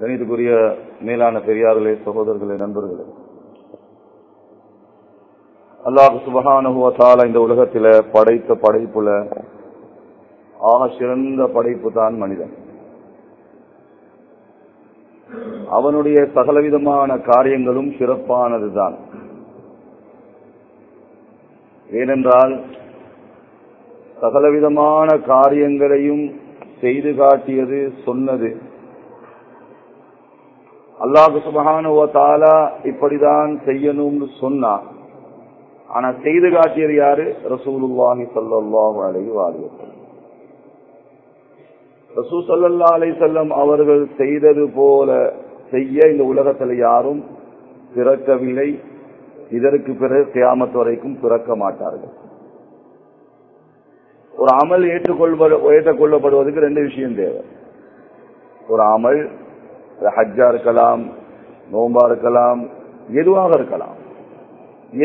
கணித்துக்குரிய மேலான பெரியார்களே, சகோதரர்களே, நண்பர்களே, அல்லாஹ் சுப்ஹானஹு வ தஆலா இந்த உலகத்தில படைத்த படைப்புல ஆக சிறந்த படைப்பு தான் மனிதன். அவனுடைய சகலவிதமான காரியங்களும் சிறப்பானதுதான். ஏனென்றால் சகலவிதமான காரியங்களையும் செய்து காட்டியது, சொன்னது அல்லாஹ் சுப்ஹானஹு வ தஆலா. இப்படிதான் செய்யணும்னு சொன்னா, ஆனா செய்து காட்டியது யாரு? ரசூலுல்லாஹி ஸல்லல்லாஹு அலைஹி வஸல்லம். ரசூல் ஸல்லல்லாஹு அலைஹி வஸல்லம் அவர்கள் செய்தது போல செய்ய இந்த உலகத்துல யாரும் பிறக்கவில்லை. இதற்கு பிறகு கியாமத் வரைக்கும் பிறக்க மாட்டார்கள். ஒரு அமல் ஏற்றுக்கொள்ளப்படுவதற்கு ரெண்டு விஷயம் தேவை. ஒரு அமல் ஹஜ்ஜா இருக்கலாம், நோம்பா இருக்கலாம், எதுவாக இருக்கலாம்.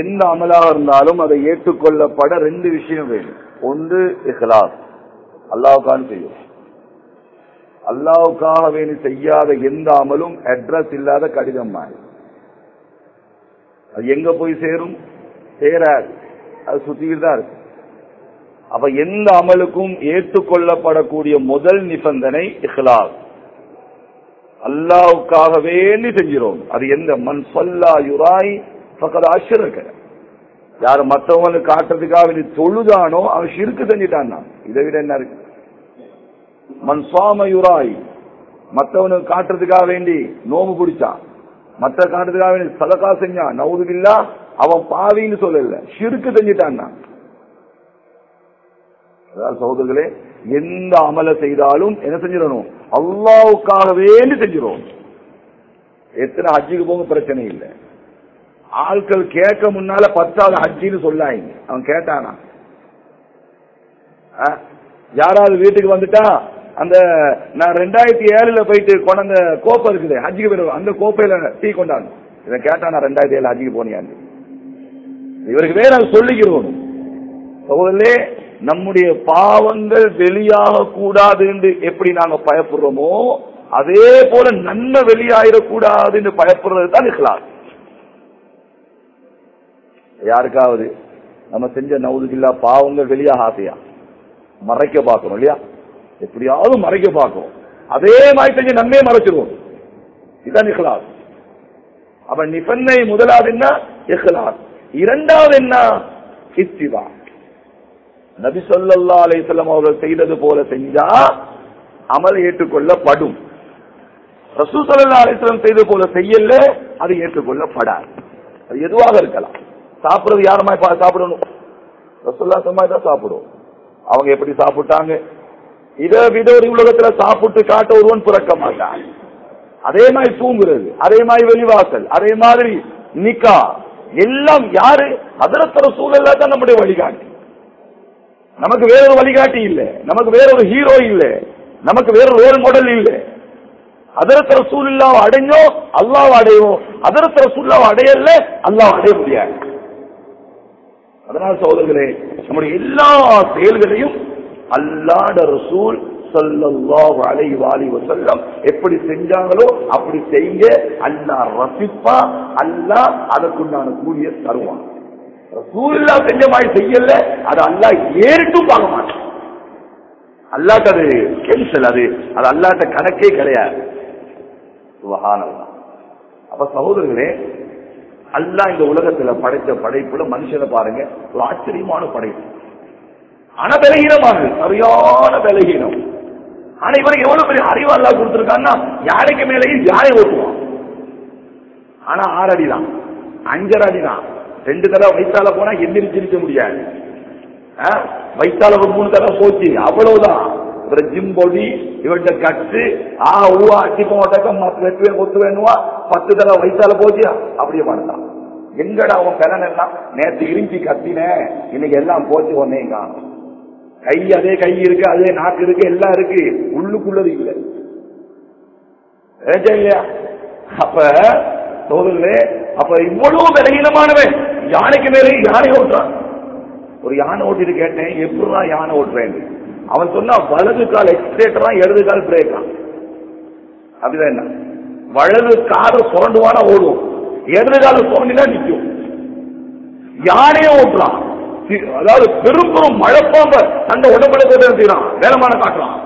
எந்த அமலாக இருந்தாலும் அதை ஏற்றுக்கொள்ளப்பட ரெண்டு விஷயம் வேண்டும். ஒன்று இஹ்லாஸ், அல்லாஹ்வுக்காக செய்யும். அல்லாஹ்வுக்காக வேண்டி செய்யாத எந்த அமலும் அட்ரஸ் இல்லாத கடிதம் மாதிரி. அது எங்க போய் சேரும்? சேராது, அது சுத்திக்கிட்டு தான் இருக்கு. அப்ப எந்த அமலுக்கும் ஏற்றுக்கொள்ளப்படக்கூடிய முதல் நிபந்தனை இஹ்லாஸ், அல்லாஹ்வுக்காக வேண்டி செஞ்சிடும். அது எந்த மன் ஸல்லா யுராய் பக்கத்து அஷ்ரக, யார் மற்றவங்களுக்கு காட்டுறதுக்காக தொழுதானோ அவன் ஷிர்க் செஞ்சிட்டான். இதை விட என்ன இருக்கு? மன் ஸாம யுராய், மற்றவனுக்கு காட்டுறதுக்காக வேண்டி நோம்பு பிடிச்சான், மற்ற காட்டுறதுக்காக வேண்டி சதகா செஞ்சான், நவுது பில்லா, அவன் பாவின்னு சொல்லல, ஷிர்க் செஞ்சிட்டான். சகோதரர்களே, எந்த அமலை செய்தாலும் என்ன செஞ்சிடணும்? அல்லாஹ்வுக்காக வேண்டி செஞ்சிடும். எத்தனை ஹஜ்ஜுக்கு போக பிரச்சனை இல்லை. ஆட்கள் கேட்க முன்னால பத்தாவது ஹஜ்ஜின்னு சொல்லாங்க. அவன் கேட்டானா? யாராவது வீட்டுக்கு வந்துட்டா அந்த நான் 2007 போயிட்டு கொண்ட கோப்பை இருக்குது ஹஜ்ஜுக்கு போயிருவோம், அந்த கோப்பையில டீ கொண்டாங்க. இவன் கேட்டானா 2007 ஹஜ்ஜுக்கு போனியான்னு? இவருக்கு வேற அது சொல்லிக்கிறோம். சகோதரர்களே, நம்முடைய பாவங்கள் வெளியாக கூடாது என்று எப்படி நாங்க பயப்படுறோமோ அதே போல நன்மை வெளியாயிடக்கூடாது என்று பயப்படுறது தான் இஹ்லாஸ். யாருக்காவது நம்ம செஞ்ச நவுதுபில்லா பாவங்கள் வெளியாக ஆசையா மறைக்க பார்க்கணும் இல்லையா? எப்படியாவது மறைக்க பார்க்கணும். அதே மாதிரி செஞ்சு நம்மே மறைச்சிருவோம். இதுதான் இஹ்லாஸ். அப்ப நிபந்தனை முதலாவது என்ன? இஹ்லாஸ். இரண்டாவது என்ன? இத்திபா. நபி ஸல்லல்லாஹு அலைஹி வஸல்லம் அவர்கள் செய்தது போல செஞ்சா அமல் ஏற்றுக்கொள்ளப்படும். ரசூல் ஸல்லல்லாஹு அலைஹி வஸல்லம் செய்தது போல செய்யல, அது ஏற்றுக்கொள்ளப்படாது. அது எதுவாக இருக்கலாம். சாப்பிடுறது யாருமா சாப்பிடணும்? ரசூலுல்லாஹி சும்மாய் தான் சாப்பிடுவோம். அவங்க எப்படி சாப்பிட்டாங்க? இதை விட ஒரு உலகத்துல சாப்பிட்டு காட்ட ஒருவன் பிறக்க மாட்டான். அதே மாதிரி தூங்குறது, அதே மாதிரி வெளிவாசல், அதே மாதிரி நிக்கா, எல்லாம் யாரு? ஹஜ்ரத் ரசூலுல்லாஹ் தான் நம்முடைய வழிகாட்டி. நமக்கு வேறொரு வழிகாட்டி இல்லை, நமக்கு வேறொரு ஹீரோ இல்லை, நமக்கு வேறொரு மாடல் இல்லை. ஹஜ்ரத் ரசூலுல்லாஹ் அடைஞ்சோம், அல்லாஹ் அடைவோம். ஹஜ்ரத் ரசூலுல்லாஹ் அடையல, அல்லாஹ் அடைய முடியாது. அதனால் சகோதரர்களே, நம்முடைய எல்லா செயல்களையும் அல்லாஹ் ரசூல் ஸல்லல்லாஹு அலைஹி வஸல்லம் எப்படி செஞ்சாங்களோ அப்படி செய்ய அல்லாஹ் ரசிப்பா. அல்லாஹ் அதற்குண்டான கூலியை தருவான். ரசூலுல்லாஹ் செஞ்ச மாதிரி செய்யல, அது அல்லாஹ் ஏறிட்டும் பார்க்க மாட்டான். அல்லாஹ்ட்ட அது கேன்சல், அது அது அல்லாஹ்ட்ட கணக்கே கிடையாது. சுப்ஹானல்லாஹ். அப்ப சகோதரர்களே, அல்லாஹ் இந்த உலகத்துல படைத்த படைப்புல மனுஷனை பாருங்க, ஒரு ஆச்சரியமான படைப்பு. ஆனா பலகீனமானது, சரியான பலகீனம். ஆனா இவருக்கு எவ்வளவு பெரிய அறிவு அல்லாஹ் கொடுத்திருக்கான்னா, யானைக்கு மேலேயும் யானை ஓட்டுவான். ஆனா 6 அடிதான், 5.5 அடிதான். 2 தடவை வயிற்றால போனா எந்திரிச்சிருக்க முடியாது. வயிற்றால ஒரு 3 தடவை போச்சு, அவ்வளவுதான். இவரை ஜிம் போடி, இவர்கிட்ட கட்டு ஊவா அடிப்போம், ஒத்து வேணுவா 10 தடவை வயிற்றால போச்சு. அப்படியே பண்ணலாம். எங்கடா அவன் கடன் எல்லாம்? நேற்று இருந்து கத்தின, இன்னைக்கு எல்லாம் போச்சு. ஒன்னேங்க கை, அதே கை இருக்கு, அதே நாக்கு இருக்கு, எல்லாம் இருக்கு, உள்ளுக்குள்ளது இல்லை. இல்லையா? அப்ப தோழர்களே, அப்ப இவ்வளவு பலகீனமானவன் யானைக்கு மேலே யானை ஓட்டுறான். ஒரு யானை ஓட்டிட்டு கேட்டேன், எப்படிதான் யானை ஓட்டுறேன்? அவன் சொன்னா வலது கால் எக்ஸ்ட்ரேட்டரா, இடது கால் பிரேக்கா. அப்படிதான் என்ன வலது காது சுரண்டுவானா ஓடும், எதிர்கால சுரண்டினா நிற்கும். யாரையே ஓட்டலாம். அதாவது பெரும் பெரும் மழைப்பாம்ப அந்த உடம்புல வேலமான காட்டலாம்.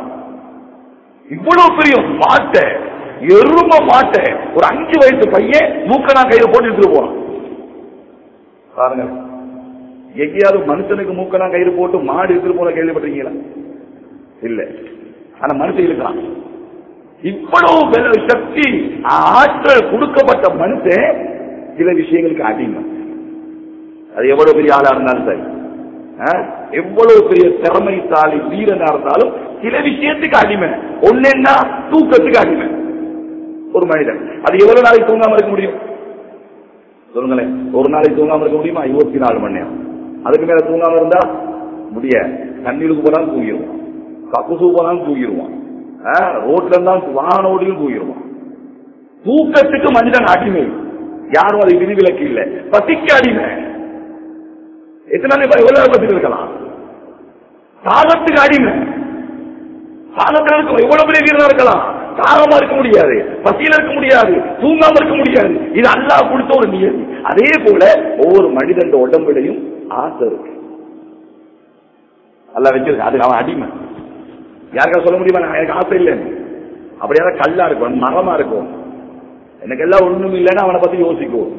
இவ்வளவு பெரிய மாட்டை, எரும மாட்டை ஒரு 5 வயசு பையன் மூக்கனா கயிறு போட்டு எடுத்துட்டு போறான். பாருங்க, எங்கேயாவது மனுஷனுக்கு மூக்கனா கயிறு போட்டு மாடு எடுத்துட்டு போற கேள்விப்பட்டீங்களா? இல்ல. ஆனா மனுஷன் இருக்கான். இவ்வளவு சக்தி ஆற்றல் கொடுக்கப்பட்ட மனுஷன் சில விஷயங்களுக்கு அடிமை. அது எவ்வளவு பெரிய ஆளா இருந்தாலும் சரி, எவ்வளவு பெரிய திறமைசாலி வீரனா இருந்தாலும் சில விஷயத்துக்கு அடிமை. ஒன்னா தூக்கத்துக்கு அடிமை ஒரு மனிதன். அது எவ்வளவு நாளைக்கு தூங்காம இருக்க முடியும் சொல்லுங்களேன்? ஒரு நாளைக்கு தூங்காம இருக்க முடியுமா? 24 மணி நேரம். அதுக்கு மேல தூங்காம இருந்தா முடிய. தண்ணீருக்கு போனாலும் தூங்கிடுவான், கக்குசு போனாலும் தூங்கிடுவான், ரோட்ல இருந்தாலும் வாகன ஓடியும் தூங்கிடுவான். தூக்கத்துக்கு மனிதன் அடிமை. யாரும் அது விதிவிலக்கு இல்லை. பசிக்கு அடிமை. எத்தனை எவ்வளவு பசிக்கு இருக்கலாம்? தாகத்துக்கு அடிமை. தாகத்துல இருக்கும் எவ்வளவு பெரிய வீரனா இருக்கலாம், தாகமா இருக்க முடியாது, பசியில இருக்க முடியாது, தூங்காம இருக்க முடியாது. இது அல்லாஹ் கொடுத்த ஒரு நியதி. அதே போல ஒவ்வொரு மனிதன் உடம்புலையும் ஆசை இருக்கு, அல்லாஹ் வச்சிருக்க. அது அவன் அடிமை. யாருக்கா சொல்ல முடியுமா எனக்கு ஆசை இல்லைன்னு? அப்படியா கல்லா இருக்கும், மரமா இருக்கும், எனக்கு எல்லாம் ஒண்ணும் இல்லைன்னா அவனை பத்தி யோசிக்கும்.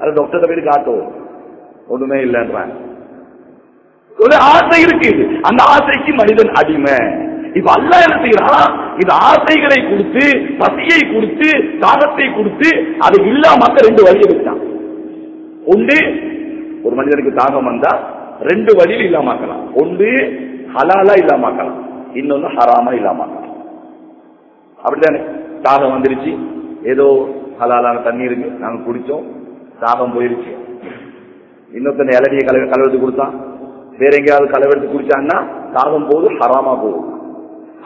அது டாக்டர் போய் காட்டும், ஒண்ணுமே இல்லைன்றான். ஒரு ஆசை இருக்கு. அந்த ஆசைக்கு மனிதன் அடிமை. இப்ப அல்லாஹ் என்ன செய்யறான்? இது ஆசைகளை கொடுத்து, பசியை கொடுத்து, தாகத்தை கொடுத்து, அது இல்லாமக்க 2 வழியை விட்டான். ஒன்று, ஒரு மனிதனுக்கு தாகம் வந்தா 2 வழியில் இல்லாமக்கலாம். ஒன்று ஹலாலா இல்லாமக்கலாம், இன்னொன்னு ஹராமா இல்லாமக்கலாம். அப்படித்தானே? தாகம் வந்துருச்சு, ஏதோ ஹலாலான தண்ணி இருக்கு, நாங்க குடிச்சோம், தாகம் போயிருச்சு. இன்னொருத்தனை இளநியை கலவெடுத்து கொடுத்தான், வேற எங்கேயாவது கலவெடுத்து குடிச்சான்னா தாகம் போது ஹராமா போகும்.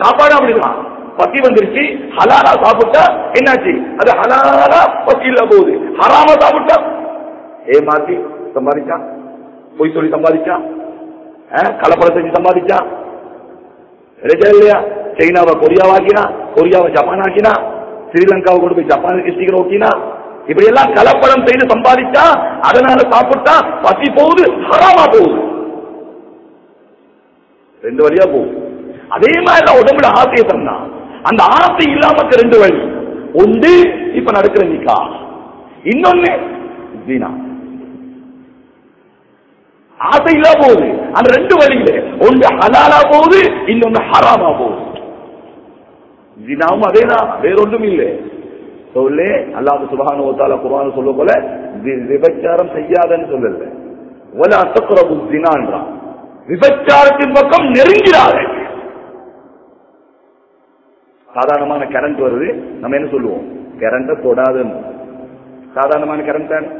சாப்பாடு அப்படிதான், பசி வந்துருச்சு, ஹலாலா சாப்பிட்டா என்னாச்சு? அது ஹலாலா பசியில போகுது. ஹராமா சாப்பிட்டா ஏமாத்தி சம்பாதிச்சான், பொய் சொல்லி சம்பாதிச்சான், கலப்படம் செஞ்சு சம்பாதிச்சான், இல்லையா? சைனாவை கொரியாவாக்கினா, கொரியாவை ஜப்பான் ஆக்கினா, ஸ்ரீலங்காவை கொண்டு போய் ஜப்பான் டிஸ்ட்ரிக்ட் ஓக்கினா, இப்படி எல்லாம் கலப்படம் செய்து சம்பாதிச்சா, அதனால சாப்பிட்டா பசி போகுது, ஹராமா போகுது. 2 வழியா போகுது. அதே மாதிரி உடம்புல ஆசையை தந்தான். அந்த ஆசை இல்லாம 2 வழி. ஒன்று இப்ப நடக்கிற நிக்கா, இன்னொன்னு ஜீனா. ஆசை இல்லா போகுது. அந்த 2 வழியில ஒன்று ஹலாலா போகுது, இன்னொன்னு ஹராமா போகுது. ஜீனாவும் அதேதான், வேற ஒன்றும் இல்லை. சொல்ல அல்லாஹ் சுப்ஹானஹு வ தஆலா குர்ஆன் சொல்ல போல விபச்சாரம் செய்யாதன்னு சொல்லல. வலா தக்ரபு ஜினா, விபச்சாரத்தின் பக்கம் நெருங்கிறாரே. சாதாரணமான கரண்ட் வருது, நம்ம என்ன சொல்லுவோம்? கரண்ட தொடாதுன்னு. சாதாரணமான கரண்ட் தானே.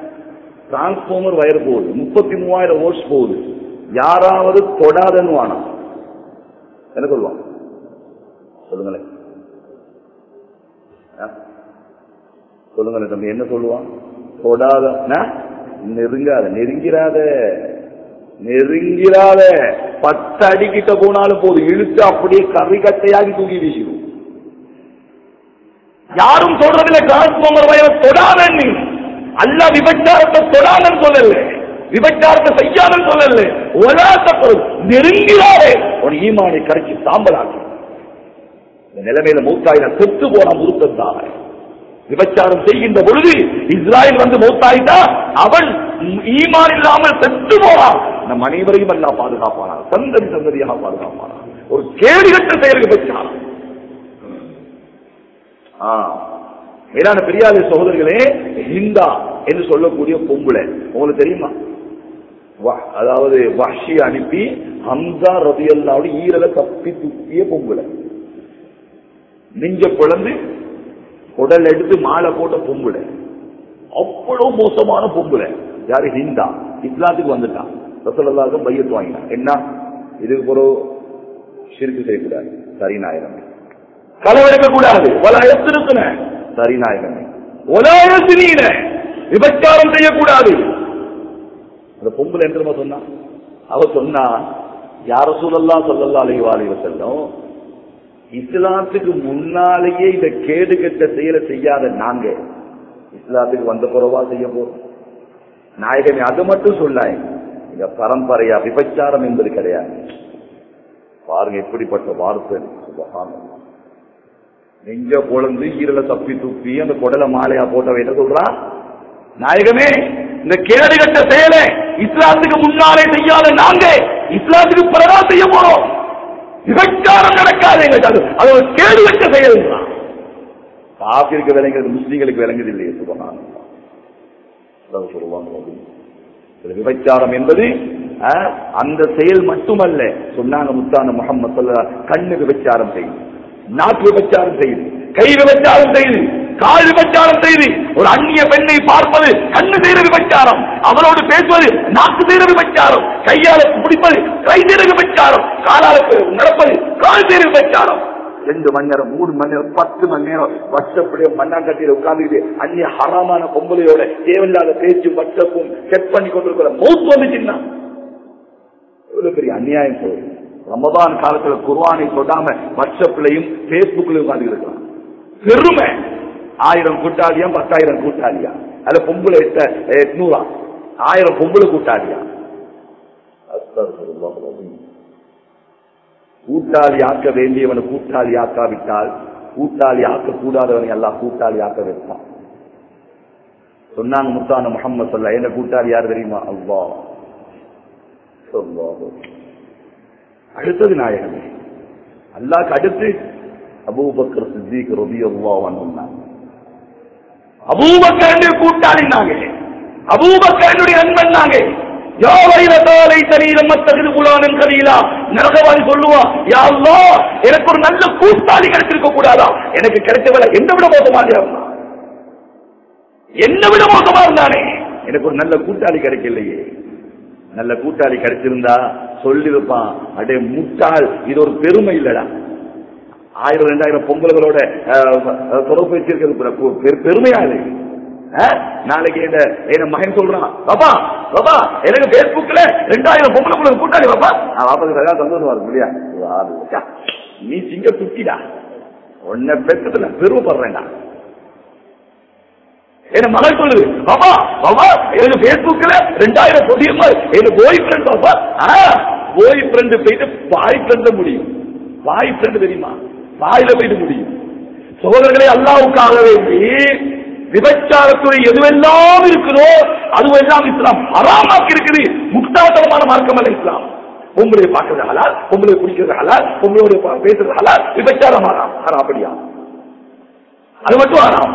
டிரான்ஸ்ஃபார்மர் வயர் போகுது, 33,000 volts போகுது, யாராவது தொடாதன்னு வானா என்ன சொல்லுவான் சொல்லுங்களேன்? சொல்லுங்களேன் தம்பி, என்ன சொல்லுவான்? தொடாதன்னா நெருங்காத, நெருங்கிறாத. 10 அடி கிட்ட போனாலும் போது இழுத்து அப்படியே கறி கட்டையாகி தூக்கி வீசிடும். யாரும் சொல்றதில்லை டிரான்ஸ்ஃபார்மர் வயரை தொடாதன்னு. அல்லாஹ் விபச்சாரத்தை தொடாதன்னு சொல்லல, விபச்சாரத்தை செய்யாதன்னு சொல்லல. ஒலாசப்படும் நெருங்கிறாரே, ஒரு ஈமானை கரைச்சி சாம்பலாக்கி இந்த நிலைமையில மூத்தாயின செத்து போன முருத்தான். விபச்சாரம் செய்கின்ற பொழுது இஸ்ராயல் வந்து மூத்தாயிட்டா அவன் ஈமான் இல்லாமல் செத்து போனான். நம் அனைவரையும் அல்லா பாதுகாப்பானா, சந்ததி சந்ததியாக பாதுகாப்பானா. ஒரு கேடுகட்ட செயல் விபச்சாரம். மேலான பெரியாத சகோதரர்களே, ஹிந்தா என்று சொல்லக்கூடிய பொம்புளை உங்களுக்கு தெரியுமா? அதாவது வஹ்ஷி அனுப்பி ஹம்ஸா ரலியல்லாஹு ஈரல தப்பி துப்பிய பொம்புளை, நெஞ்ச குழந்து உடல் எடுத்து மாலை போட்ட பொம்புளை, அவ்வளவு மோசமான பொம்புளை. யாரு? ஹிந்தா. இஸ்லாத்துக்கு வந்துட்டான், ரசூலுல்லாஹ்வுக்கு பையத் வாங்கினான். என்ன இதுக்கு பிறகு ஷிர்க் செய்யக்கூடாது, சரி நாயகமே. கலவெடுக்க கூடாது, சரி நாயகமே. விபச்சாரம் செய்யக்கூடாது. அந்த பொம்புல என்ன சொன்னா? அவ சொன்னா, யா ரசூலுல்லாஹ் ஸல்லல்லாஹு அலைஹி வஸல்லம், இஸ்லாத்துக்கு முன்னாலேயே இந்த கேடு கெட்ட செயலை செய்யாத நாங்க இஸ்லாத்துக்கு வந்த குறவா செய்ய போறோம் நாயகமே. அது மட்டும் சொல்லாய், இந்த பரம்பரையா விபச்சாரம் என்பது கிடையாது. பாருங்க எப்படிப்பட்ட வார்த்தை. நெஞ்ச குழந்து ஈரலை தப்பி துப்பி அந்த குடலை மாலையா போட்டவை என்ன சொல்றான் நாயகமே, இந்த கேடு கட்ட செயலை இஸ்லாத்துக்கு முன்னாலே செய்யாத நாங்க இஸ்லாத்துக்கு பிறகா செய்ய போறோம். விபச்சாரம் நடக்காது, அது ஒரு கேடு கட்ட செயல். காபிருக்கு விளங்குறது முஸ்லீம்களுக்கு விளங்குது இல்லையே. சுபஹானல்லாஹ் சொல்லுவாங்க விபச்சாரம் என்பது அந்த செயல் மட்டுமல்ல. சொன்னாங்க முத்தான முஹம்மது ஸல்லல்லாஹு அலைஹி வஸல்லம், கண்ணு விபச்சாரம் செய்து, நாக்கு விபச்சாரம் செய்து, கை விபச்சாரம் செய்து, கால் விபச்சாரம் செய்து, ஒரு அந்நிய பெண்ணை பார்ப்பது கண்ணு செய்த விபச்சாரம், அவளோடு பேசுவது நாக்கு செய்த விபச்சாரம், கையால் பிடிப்பது கை செய்த விபச்சாரம், காலால் நடப்பது கால் செய்த விபச்சாரம். 2 மணி நேரம் 3 மணி நேரம் 10 மணி நேரம் வட்டப்படிய மண்ணாங்கட்டியில உட்கார்ந்துட்டு அந்நிய ஹராமான பொம்பளையோட தேவையில்லாத பேச்சு வட்டப்பும் செட் பண்ணி கொண்டிருக்கிற மௌத் வந்துச்சுன்னா எவ்வளவு பெரிய அநியாயம் போகுது. ரமதான் காலத்துல குர்ஆனை தொடாம வாட்ஸ்அப்லயும் பேஸ்புக்லயும் உட்கார்ந்து இருக்கலாம். பெருமை 1000 கூட்டாளியா 10,000 கூட்டாளியா, அல்ல பொம்பளை 800 1000 பொம்பளை கூட்டாளியா? கூட்டாளி ஆக்க வேண்டியவனை கூட்டாளி ஆக்காவிட்டால் கூட்டாளி ஆக்க கூடாதவனை எல்லாம் கூட்டாளி ஆக்க வைப்பான். சொன்னாங்க முத்தான முஹம்மது ஸல்லல்லாஹு அலைஹி வஸல்லம், என்ன கூட்டாளி யார் தெரியுமா? அல்லாஹ். அல்லாஹ் அடுத்தது நாயகமே. அல்லாஹ்க்கு அடுத்து அபூபக்கர் சித்திக் ரலியல்லாஹு அன்ஹு, அபூபக்கர் கூட்டாளி நாங்க, அபூபக்கர் அன்பன் நாங்க. யா வைலதாலை தலீல மத்தகிது குலானன் கலீலா, நரகவாதி சொல்லுவா, யா அல்லாஹ் எனக்கு ஒரு நல்ல கூட்டாளி கிடைச்சிருக்க கூடாதா? எனக்கு கிடைச்சவளை என்ன விட மோசமா இருந்தா, என்ன விட மோசமா இருந்தானே, எனக்கு ஒரு நல்ல கூட்டாளி கிடைக்கலையே. நல்ல கூட்டாளி கிடைச்சிருந்தா சொல்லிருப்பான், அடே முட்டாள், இது ஒரு பெருமை இல்லடா, 1000 2000 பொங்கல்களோட தொடர்பு வச்சிருக்கிறது பெருமையா இல்லை. நாளைக்கு என்ன மகன் சொல்றான், பாப்பா பாப்பா எனக்கு பேஸ்புக்ல 2000 பொங்கல கூட்டாளி பாப்பா, நான் பாப்பா சந்தோஷமா இருக்க முடியாது, நீ சிங்க துக்கிடா, உன்னை பெற்றதுல பெருமைப்படுறேன்டா. என்ன மகள் சொல்லுது, பாபா பாபா எனக்கு பேஸ்புக்ல 2000 எனக்கு பாய் ஃப்ரெண்ட் பாபா, பாய் ஃப்ரெண்ட் போயிட்டு பாய் ஃப்ரெண்ட்ல முடியும், பாய் ஃப்ரெண்ட் தெரியுமா, பாயில போயிட்டு முடியும். சோதர்களை அல்லாஹ்வுக்காக வேண்டி விபச்சாரத்துறை எதுவெல்லாம் இருக்குதோ அதுவெல்லாம் இஸ்லாம் ஹராமாக்கி இருக்குது. முட்டாள்தனமான மார்க்கம் அல்ல இஸ்லாம். உங்களை பார்க்கறது ஹலால், உங்களை குடிக்கிறது ஹலால், உங்களோட பேசுறது ஹலால், விபச்சாரம் ஹராம். அப்படியா? அது மட்டும் ஹராம்,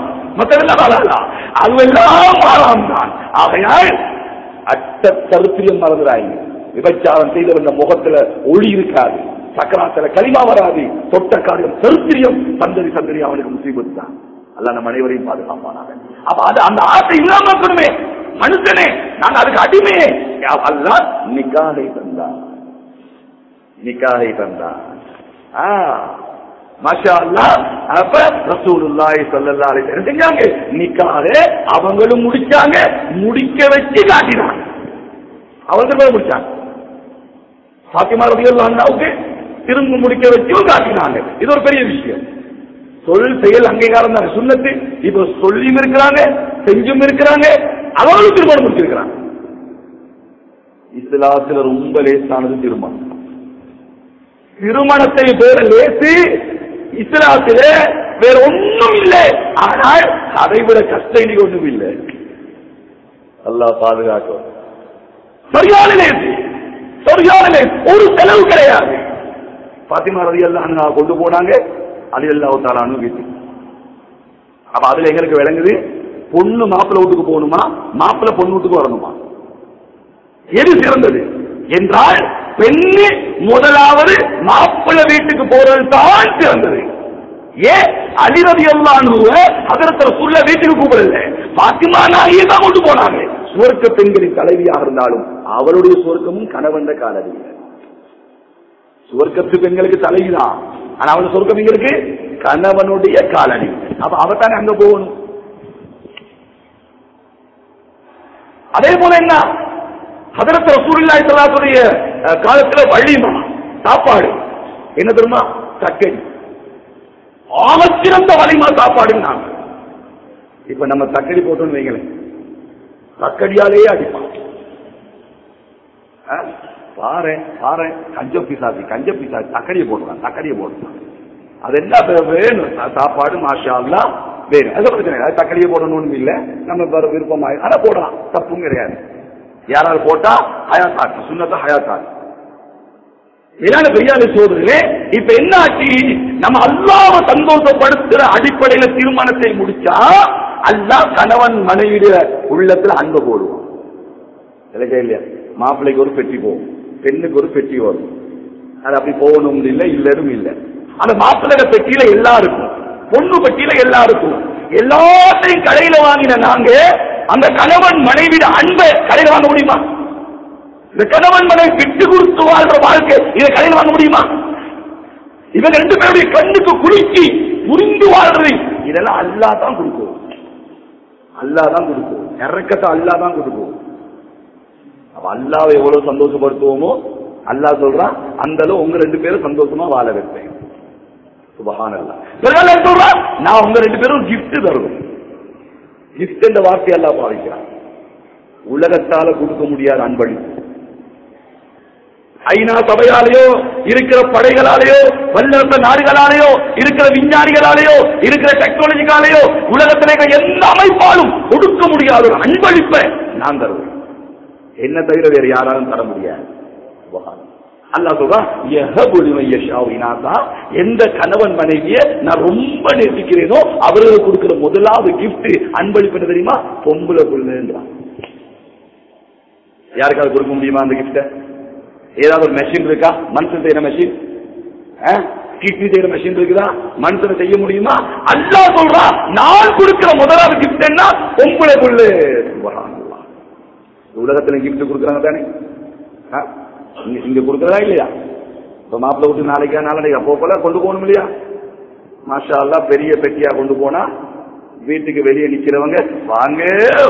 விபச்சாரம் செய்த முகத்துல ஒளி இருக்காது, சக்கராத்துல கலிமா வராது, தொட்ட காரியம் சரித்திரியம், சந்ததி சந்ததி அவனுக்கு முசீபத் தான். அல்ல நம்ம அனைவரையும் பாதுகாப்பானாங்க. அப்ப அது அந்த ஆசை இல்லாம இருக்கணுமே மனுஷனே, நாங்க அதுக்கு அடிமையே. அல்ல நிக்காஹை தந்தான், நிக்காஹை தந்தான். அவங்களும் முடிச்சாங்க, முடிக்க வச்சு காட்டினாங்க, அவங்கள முடிச்சாங்க. பாத்திமா ரலியல்லாஹு அன்ஹாவுக்கு திரும்ப முடிக்க வச்சும் காட்டினாங்க. இது ஒரு பெரிய விஷயம். சொல் செயல் அங்கீகாரம் தான் சுன்னத்து. இப்ப சொல்லியும் இருக்கிறாங்க, செஞ்சும் இருக்கிறாங்க, அவங்களும் திருமணம் முடிச்சிருக்கிறாங்க. இஸ்லாத்துல ரொம்ப லேசானது திருமணம். திருமணத்தை பேர லேசு, இஸ்லாத்திலே வேற ஒன்றும் இல்லை. ஆனால் அதை விட கஷ்டம் ஒன்றும் இல்லை. நல்லா பாதுகாக்க சரியான லேசு, சரியான லேசு, ஒரு செலவு கிடையாது. பாத்திமா ரலியல்லாஹு அன்ஹா கொண்டு போனாங்க, ரலியல்லாஹு தஆலா அன்ஹு வீட்டு. அப்ப அதுல எங்களுக்கு விளங்குது, பொண்ணு மாப்பிள்ளை வீட்டுக்கு போகணுமா, மாப்பிள்ளை பொண்ணு வீட்டுக்கு வரணுமா, எது சிறந்தது என்றால் பெண்ணு முதலாவது மாப்பிள்ளை வீட்டுக்கு போறது தான் சிறந்தது. ஏன் அலி ரலியல்லாஹு அன்ஹு ஹதரத் ரசூலுல்லாஹ் வீட்டுக்கு கூப்பிடல, பாத்திமா நாயகி தான் கொண்டு போனாங்க. சுவர்க்க பெண்களின் தலைவியாக இருந்தாலும் அவளுடைய சுவர்க்கமும் கணவன் காலடி. சுவர்க்கத்து பெண்களுக்கு தலைவிதான், ஆனா அவள் சுவர்க்க பெண்களுக்கு கணவனுடைய காலடி. அப்ப அவத்தானே அங்க போகணும். அதே போல என்ன ஹதரத் ரசூலுல்லாஹி ஸல்லல்லாஹு அலைஹி வஸல்லம் காலத்துல வழிமா சாப்பாடு என்ன தெரியுமா, சக்கை ஆக சிறந்த வலிமா சாப்பாடுனாங்க. இப்ப நம்ம தக்கடி போட்டோன்னு வைங்களே, தக்கடியாலேயே அடிப்பான். பாரு பாரு கஞ்ச பிசாசி கஞ்ச பிசாசி தக்கடியை போட்டுறான் தக்கடியை போட்டுறான். அதெல்லாம் வேணும் சாப்பாடு மாஷா அல்லாஹ் வேணும். அது பிரச்சனை இல்லை, தக்கடியை போடணும்னு இல்லை, நம்ம வேற விருப்பமாக அதை போடலாம், தப்பும் கிடையாது. யாராவது போட்டா ஹயாத்தாக்கு சுண்ணத்தை ஹயாத்தாக்கு. இதான பெரியாலே சோதரிலே இப்ப என்ன ஆச்சு? நம்ம அல்லாஹ்வை சந்தோஷப்படுத்துற அடிப்படையில தீர்மானத்தை முடிச்சா அல்லாஹ் கணவன் மனைவியுடைய உள்ளத்துல அன்பு போடுவோம். இல்லையா? மாப்பிள்ளைக்கு ஒரு பெட்டி போகும், பெண்ணுக்கு ஒரு பெட்டி வரும். அது அப்படி போகணும்னு இல்லை, இல்லைன்னு இல்லை. அந்த மாப்பிள்ளைய பெட்டியில எல்லாருக்கும், பொண்ணு பெட்டியில எல்லாருக்கும், எல்லாத்தையும் கடையில வாங்கின நாங்க அந்த கணவன் மனைவியோட அன்பை கடையில வாங்க முடியுமா? இந்த கணவன் மனைவி விட்டு கொடுத்து வாழ்ற வாழ்க்கை இதை கடையில் வாங்க முடியுமா? இவங்க ரெண்டு பேருடைய கண்ணுக்கு குளிச்சு புரிந்து வாழ்றது இதெல்லாம் அல்லாஹ் தான் கொடுக்கும். அல்லாஹ் தான் கொடுக்கும் இறக்கத்தை, அல்லாஹ் தான் கொடுக்கும். அல்லாஹ்வை எவ்வளவு சந்தோஷப்படுத்துவோமோ அல்லாஹ் சொல்றான் அந்த அளவு உங்க ரெண்டு பேரும் சந்தோஷமா வாழ வைப்பேன். சுப்ஹானல்லாஹ் சொல்றான் நான் உங்க ரெண்டு பேரும் கிஃப்ட் தருவேன். கிஃப்ட் என்ற வார்த்தையை அல்லாஹ் பாவிக்கிறான். உலகத்தால கொடுக்க முடியாத அன்பளி ஐநா சபையாலேயோ இருக்கிற படைகளாலேயோ வல்லரசு நாடுகளாலேயோ இருக்கிற விஞ்ஞானிகளாலேயோ இருக்கிற டெக்னாலஜிகளாலேயோ உலகத்திலே எந்த அமைப்பாலும் கொடுக்க முடியாத ஒரு அன்பளிப்பை நான் தருவேன். என்ன தவிர வேறு யாராலும் தர முடியாது. அல்லாஹ் சொல்றான் யஹபுலி மய்யஷா இனாதா, எந்த கணவன் மனைவியை நான் ரொம்ப நேசிக்கிறேனோ அவர்களுக்கு கொடுக்கிற முதலாவது கிஃப்ட் அன்பளிப்பு தெரியுமா? பொம்பளை பிள்ளைங்க. யாருக்காவது கொடுக்க முடியுமா அந்த கிஃப்ட? ஏதாவது ஒரு மெஷின் இருக்கா? மனுஷன் செய்யற மெஷின், கிட்னி செய்யற மெஷின் இருக்குதா? மனுஷன் செய்ய முடியுமா? அல்லாஹ் சொல்றான் நான் கொடுக்கிற முதலாவது கிஃப்ட் என்ன? பொம்பளை புள்ளு. உலகத்துல கிஃப்ட் கொடுக்குறாங்க தானே? இங்க கொடுக்குறதா இல்லையா? இப்ப மாப்பிள்ள விட்டு நாளைக்கா நாளைக்கு அப்போ போல கொண்டு போகணும் இல்லையா? மாஷா அல்லாஹ் பெரிய பெட்டியா கொண்டு போனா வீட்டுக்கு வெளியே நிக்கிறவங்க வாங்க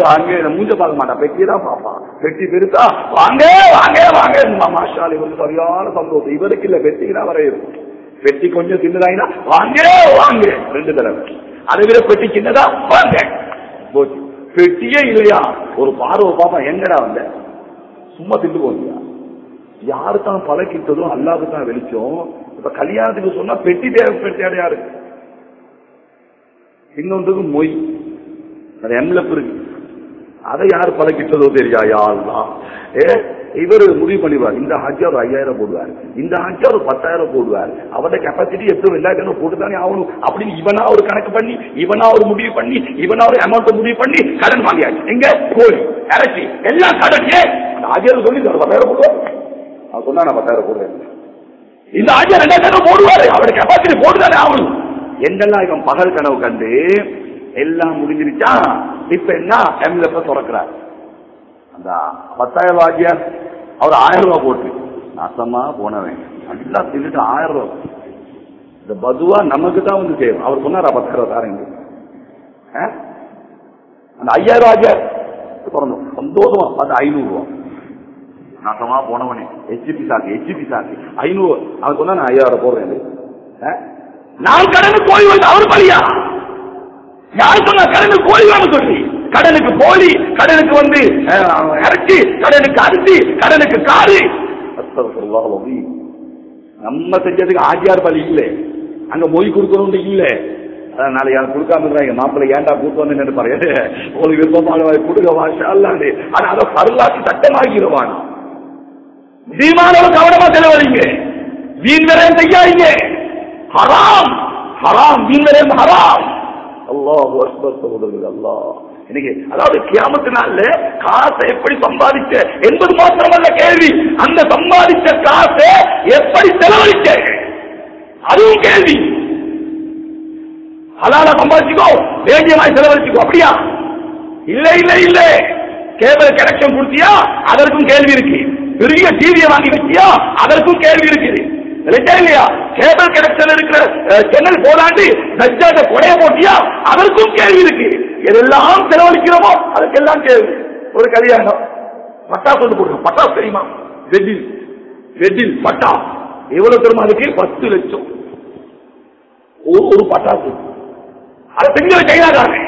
வாங்க, மூஞ்ச பார்க்க மாட்டான், பெட்டியை தான் பார்ப்பான். பெட்டி பெருத்தா வாங்க வாங்க வாங்க மாஷால் இவருக்கு சரியான சந்தோஷம். இவருக்கு இல்ல, பெட்டிக்கு தான் வரையும். பெட்டி கொஞ்சம் சின்னதாயினா வாங்க வாங்க ரெண்டு தடவை, அதை விட பெட்டி சின்னதா வாங்க. பெட்டியே இல்லையா ஒரு பார்வை பார்ப்பான், எங்கடா வந்த சும்மா திண்டு போனியா? யாரு தான் பழக்கிட்டதும் அல்லாஹ்வுக்கு தான் வெளிச்சம். இப்ப கல்யாணத்துக்கு சொன்னா பெட்டி தேவை, பெட்டி அடையாரு. இன்னொன்றுக்கு மொய், அது எம்லப் இருக்கு, அதை யாரு பழக்கிட்டதோ தெரியா யாருலாம். இவர் முடிவு பண்ணிடுவார், இந்த ஹஜ்ஜா ஒரு 5000 போடுவார், இந்த ஹஜ்ஜா ஒரு 10,000 போடுவார், அவரோட கெப்பாசிட்டி எப்போ எல்லாருக்கும் போட்டுதானே ஆகணும் அப்படின்னு இவனா ஒரு கணக்கு பண்ணி, இவனா ஒரு முடிவு பண்ணி, இவனா ஒரு அமௌண்ட் முடிவு பண்ணி கடன் வாங்கியாச்சு. எங்க கோழி இறச்சி எல்லாம் கடனே அந்த ஹஜ்ஜாரு சொல்லி 10,000 போடுவார். அவன் சொன்னா நான் 10,000 போடுவேன், இந்த ஹஜ்ஜா 2,000 போடுவாரு, அவரோட கெப்பாசிட்டி போட்டுதானே ஆகணும். என்னெல்லாம் இவன் பகல் கனவு கண்டு எல்லாம் முடிஞ்சிருச்சா இப்ப என்ன எம்எல்ஏ திறக்கிறார். அந்த 10,000 ரூபாய் அவர் 1,000 ரூபாய் போட்டு நாசமா போனவன் நல்லா தின்னுட்டு 1,000 ரூபாய். இந்த பதுவா நமக்கு தான் வந்து தேவை. அவர் சொன்னாரா 10,000 தாரங்க, அந்த 5,000 ரூபாய் திறந்தோம் சந்தோஷமா பார்த்து 500 ரூபா நாசமா போனவனே எச்பி சாக்கு 500. அவன் சொன்னா நான் 5,000 போடுறேன், நான் கடனு கோழி வந்து அவர் பலியா? யாரு சொன்னா கடனு கோழி வாங்க சொல்லி? கடனுக்கு கோழி, கடனுக்கு வந்து இறச்சி, கடனுக்கு அரிசி, கடனுக்கு காரி. நம்ம செஞ்சதுக்கு ஆஜியார் பலி இல்லை, அங்க மொய் கொடுக்கணும் இல்லை. அதனால யாரும் கொடுக்காம இருந்தா எங்க மாப்பிள்ளை ஏண்டா கூட்டு நினைப்பாரு, ஒரு விருப்பமான கொடுக்க வாஷா இல்லாது. ஆனா அதை பரலாக்கி சட்டமாக்கிடுவான். தீமான கவனமா செலவழிங்க, வீண் வேற செய்யாதீங்க. ஹராம் ஹராம் வீண் ஹராம். அல்லாஹ் அக்பர் சகோதரர்கள், அல்லாஹ் இன்னைக்கு அதாவது கியாமத்தினால காசை எப்படி சம்பாதிச்ச என்பது மாத்திரமல்ல கேள்வி, அந்த சம்பாதிச்ச காசை எப்படி செலவழிச்ச அதுவும் கேள்வி. ஹலாலா சம்பாதிச்சுக்கோ, வேண்டியமாய் செலவழிச்சுக்கோ. அப்படியா? இல்லை இல்லை இல்லை. கேபிள் கனெக்ஷன் கொடுத்தியா? அதற்கும் கேள்வி இருக்கு. பெரிய டிவியை வாங்கி வச்சியா? அதற்கும் கேள்வி இருக்குது. கேபிள் கனெக்ஷன் இருக்கிற சென்னல் போராட்டி நஜ்ஜாத கொடைய போட்டியா? அதற்கும் கேள்வி இருக்கு. எதெல்லாம் செலவழிக்கிறோமோ அதற்கெல்லாம் கேள்வி. ஒரு கல்யாணம் பட்டாசு வந்து போடுங்க, பட்டாசு தெரியுமா? வெட்டில் வெட்டில் பட்டா எவ்வளவு தெரியுமா? அதுக்கு 10 லட்சம். ஒரு பட்டாசு அத செஞ்ச சைனாக்காரங்க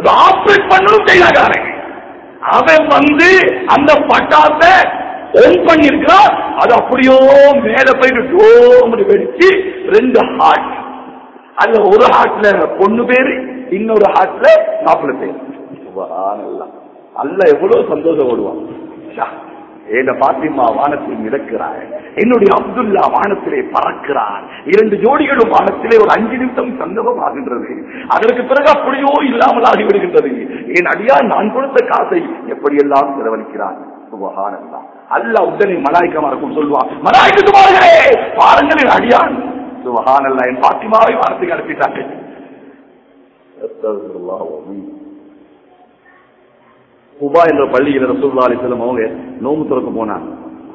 அது ஆபரேட் பண்ணனும் சைனாக்காரங்க அவன் வந்து அந்த பட்டாசை ஆன் பண்ணிருக்கான் அது அப்படியே மேல போயிட்டு டோம்னு வெடிச்சு ரெண்டு ஹார்ட் அதுல ஒரு ஹார்ட்ல 9 பேர் இன்னொரு ஹார்ட்ல 40 பேர் சுபஹான் அல்லாஹ் அல்லாஹ் எவ்வளவு சந்தோஷப்படுவான் ஏன பாத்திமா வானத்தில் மிதக்கிறாள் என்னுடைய அப்துல்லா வானத்திலே பறக்கிறான் இரண்டு ஜோடிகளும் வானத்திலே ஒரு 5 நிமிடம் சங்கமம் ஆகின்றது அதற்கு பிறகு அப்படியோ இல்லாமல் ஆகிவிடுகின்றது என் அடியான் நான் கொடுத்த காசை எப்படியெல்லாம் செலவழிக்கிறான் சுபஹான் அல்லாஹ் அல்லாஹ் உடனே மலாயிக்காமாருக்கும் சொல்வான் மலாயிக்கத்து பாருங்களே பாருங்கள் என் அடியான் சுபஹான் அல்லாஹ் என் பாத்திமாவை வானத்துக்கு அனுப்பிட்டார்கள் குபா என்ற பள்ளியில் ரசூலுல்லாஹி அலைஹி வஸல்லம் அவங்க நோம்பு திறக்க போனாங்க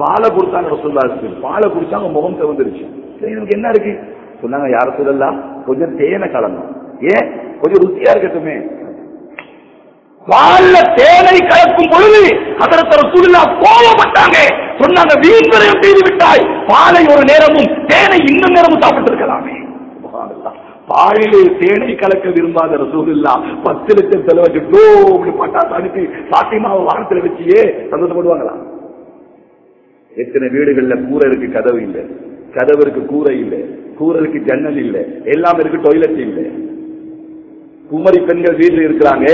பாலை கொடுத்தாங்க ரசூலுல்லாஹி அலைஹி வஸல்லம் பாலை குடிச்சாங்க முகம் திறந்துருச்சு சரி இதுக்கு என்ன இருக்கு சொன்னாங்க யா ரசூலல்லாஹ் கொஞ்சம் தேனை கலந்தோம் ஏன் கொஞ்சம் ருசியா இருக்கட்டுமே பால்ல தேனை கலக்கும் பொழுது ஹதரத் ரசூலுல்லாஹ் கோபப்பட்டாங்க சொன்னாங்க வீண்விரயம் செய்து விட்டாய் பாலை ஒரு நேரமும் தேனை இன்னும் நேரமும் சாப்பிட்டு இருக்கலாமே சுப்ஹானல்லாஹ் பாலிலே தேனை கலக்க விரும்பாத ரசூலுல்லாஹ் 10 லட்சம் செலவழிச்சு டோம்னு பட்டாசு அனுப்பி பாத்திமாவை வானத்துல வச்சியே சந்தோஷப்படுவாங்களா எத்தனை வீடுகள்ல கூரை இருக்கு கதவு இல்லை கதவு இருக்கு கூரை இல்லை கூரை இருக்கு ஜன்னல் இல்லை எல்லாம் இருக்கு டொய்லெட் இல்லை குமரி பெண்கள் வீட்டில் இருக்கிறாங்க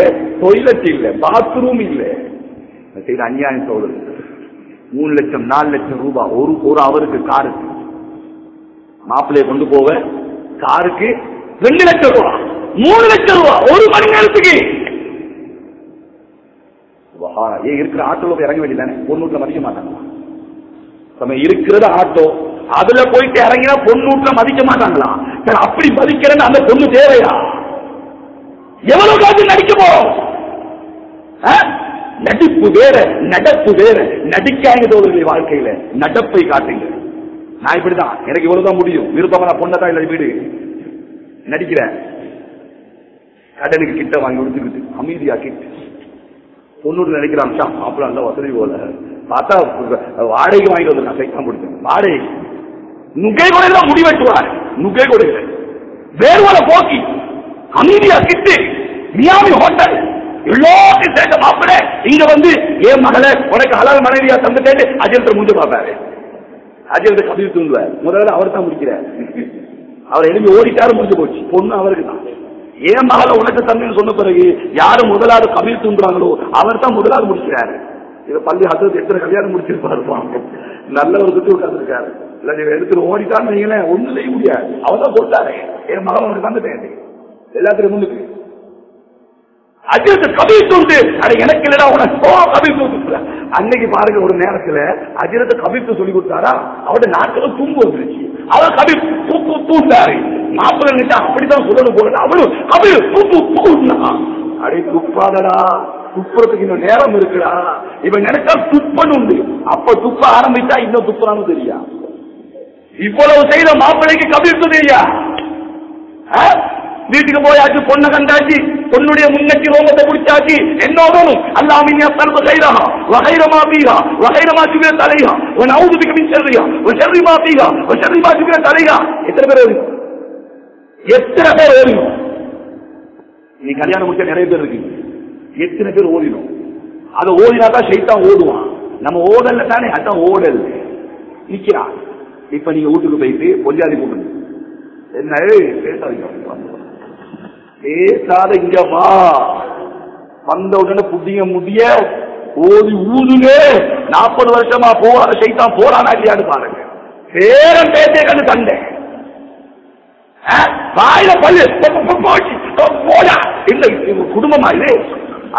டொய்லெட் இல்லை பாத்ரூம் இல்லை அநியாயம் சோழர் 3 லட்சம் 4 லட்சம் ரூபாய் ஒரு அவருக்கு காருக்கு மாப்பிள்ளைய கொண்டு போவ காருக்கு 2 லட்சம் ரூபாய் 3 லட்சம் ரூபாய் ஒரு மணி நேரத்துக்கு ஏன் இருக்கிற ஆட்டோல போய் இறங்க வேண்டியதானே பொண்ணூட்ல மதிக்க மாட்டாங்களா நம்ம இருக்கிறது ஆட்டோ அதுல போயிட்டு இறங்கினா பொண்ணூட்ல மதிக்க மாட்டாங்களா அப்படி மதிக்கிறேன்னு அந்த பொண்ணு தேவையா எவ்வளவு காசு நடிக்க போறோம் நடிப்பு வேற நடப்பு வேற நடிக்காங்க தோழர்களே வாழ்க்கையில நடப்பை காட்டுங்க நான் இப்படிதான் எனக்கு இவ்வளவுதான் முடியும் விருப்பமான பொண்ணதான் இல்லை வீடு நடிக்கிறேன் கடனுக்கு கிட்ட வாங்கி கொடுத்துக்கிட்டு அமைதியா கிட்ட 90 நினைக்கிறான் அப்படி அந்த வசதி போல பார்த்தா வாடகை வாங்கி வந்து நான் சைக்காம பிடிச்சேன் வாடகை நுகை கொடைதான் முடிவெட்டுவார் நுகை கொடை வேறுவல போக்கி அமைதியா கிட்டு மியாமி ஹோட்டல் எல்லாத்தையும் சேர்ந்த மாப்பிட இங்க வந்து என் மகளை உனக்கு ஹலால் மனைவியா தந்துட்டேன்னு அஜயத்தை முடிஞ்சு பார்ப்பாரு அஜயத்தை கவிதை தூங்குவார் முதல்ல அவர் தான் முடிக்கிறார் அவர் எழுதி ஓடிட்டாரு முடிஞ்சு போச்சு பொண்ணு அவருக்கு தான் ஏன் மகளை உனக்கு தம்பி சொன்ன பிறகு யாரும் முதலாவது கவிதை தூங்குறாங்களோ அவர் தான் முதலாவது முடிக்கிறாரு பள்ளி ஹசரத் எத்தனை கல்யாணம் முடிச்சிருப்பாரு நல்ல ஒரு சுத்தி உட்கார்ந்துருக்காரு இல்ல எடுத்துட்டு ஓடிட்டான்னு நீங்களேன் ஒண்ணு செய்ய முடியாது அவர் தான் போட்டாரு என் மகன் உனக்கு தான் தேவை எல்லாத்திலும் முன்னுக்கு அஜிரத்தை கவி தூண்டு எனக்கு இல்லடா உனக்கு அன்னைக்கு பாருங்க ஒரு நேரத்துல அஜிரத்தை கவிப்பு சொல்லி கொடுத்தாரா அவட நாட்கள தூங்கு வந்துருச்சு அவர் கவி தூப்பு தூண்டாரு 40 நிமிஷம் அப்படிதான் சொல்லணும் போல அவரும் கவி தூப்பு தூண்டா அடி துப்பாதடா துப்புறதுக்கு இன்னும் நேரம் இருக்குடா இவன் நினைச்சா துப்பன்னு உண்டு அப்ப துப்ப ஆரம்பிச்சா இன்னும் துப்புறான்னு தெரியா இவ்வளவு செய்த மாப்பிள்ளைக்கு கவிப்பு தெரியா வீட்டுக்கு போயாச்சு பொண்ணை கண்டாச்சு பொண்ணுடைய முன்னெட்டி ரோமத்தை குடிச்சாச்சு என்னோடனும் அல்லாஹ்வின் யஸ்அல் பகைரா வகைர மா பீஹா வகைர மா ஜுபிர தலைஹா வ நஊது பிக மின் ஷர்ரிஹா வ ஷர்ரி மா பீஹா வ ஷர்ரி மா ஜுபிர தலைஹா எத்தனை பேர் ஓடினோம் நீ கல்யாணம் முடிச்ச நிறைய பேர் இருக்கு எத்தனை பேர் ஓடினோம் அதை ஓடினாதான் ஷைத்தான் ஓடுவான் நம்ம ஓடல தானே அதான் ஓடல் நிக்கிறா இப்ப நீங்க வீட்டுக்கு போயிட்டு பொல்லாதி கூப்பிடுங்க என்ன பேசாதீங்க பேசாத இங்கமா வந்த உடனே புதிய முடிய ஓடி ஊதுலே 40 வருஷமா சைத்தான் போறானா இல்லையான்னு பாருங்க பேரம் பேசே கண்டு தண்டை வாயில பல்லு போடா இல்லை குடும்பமா இது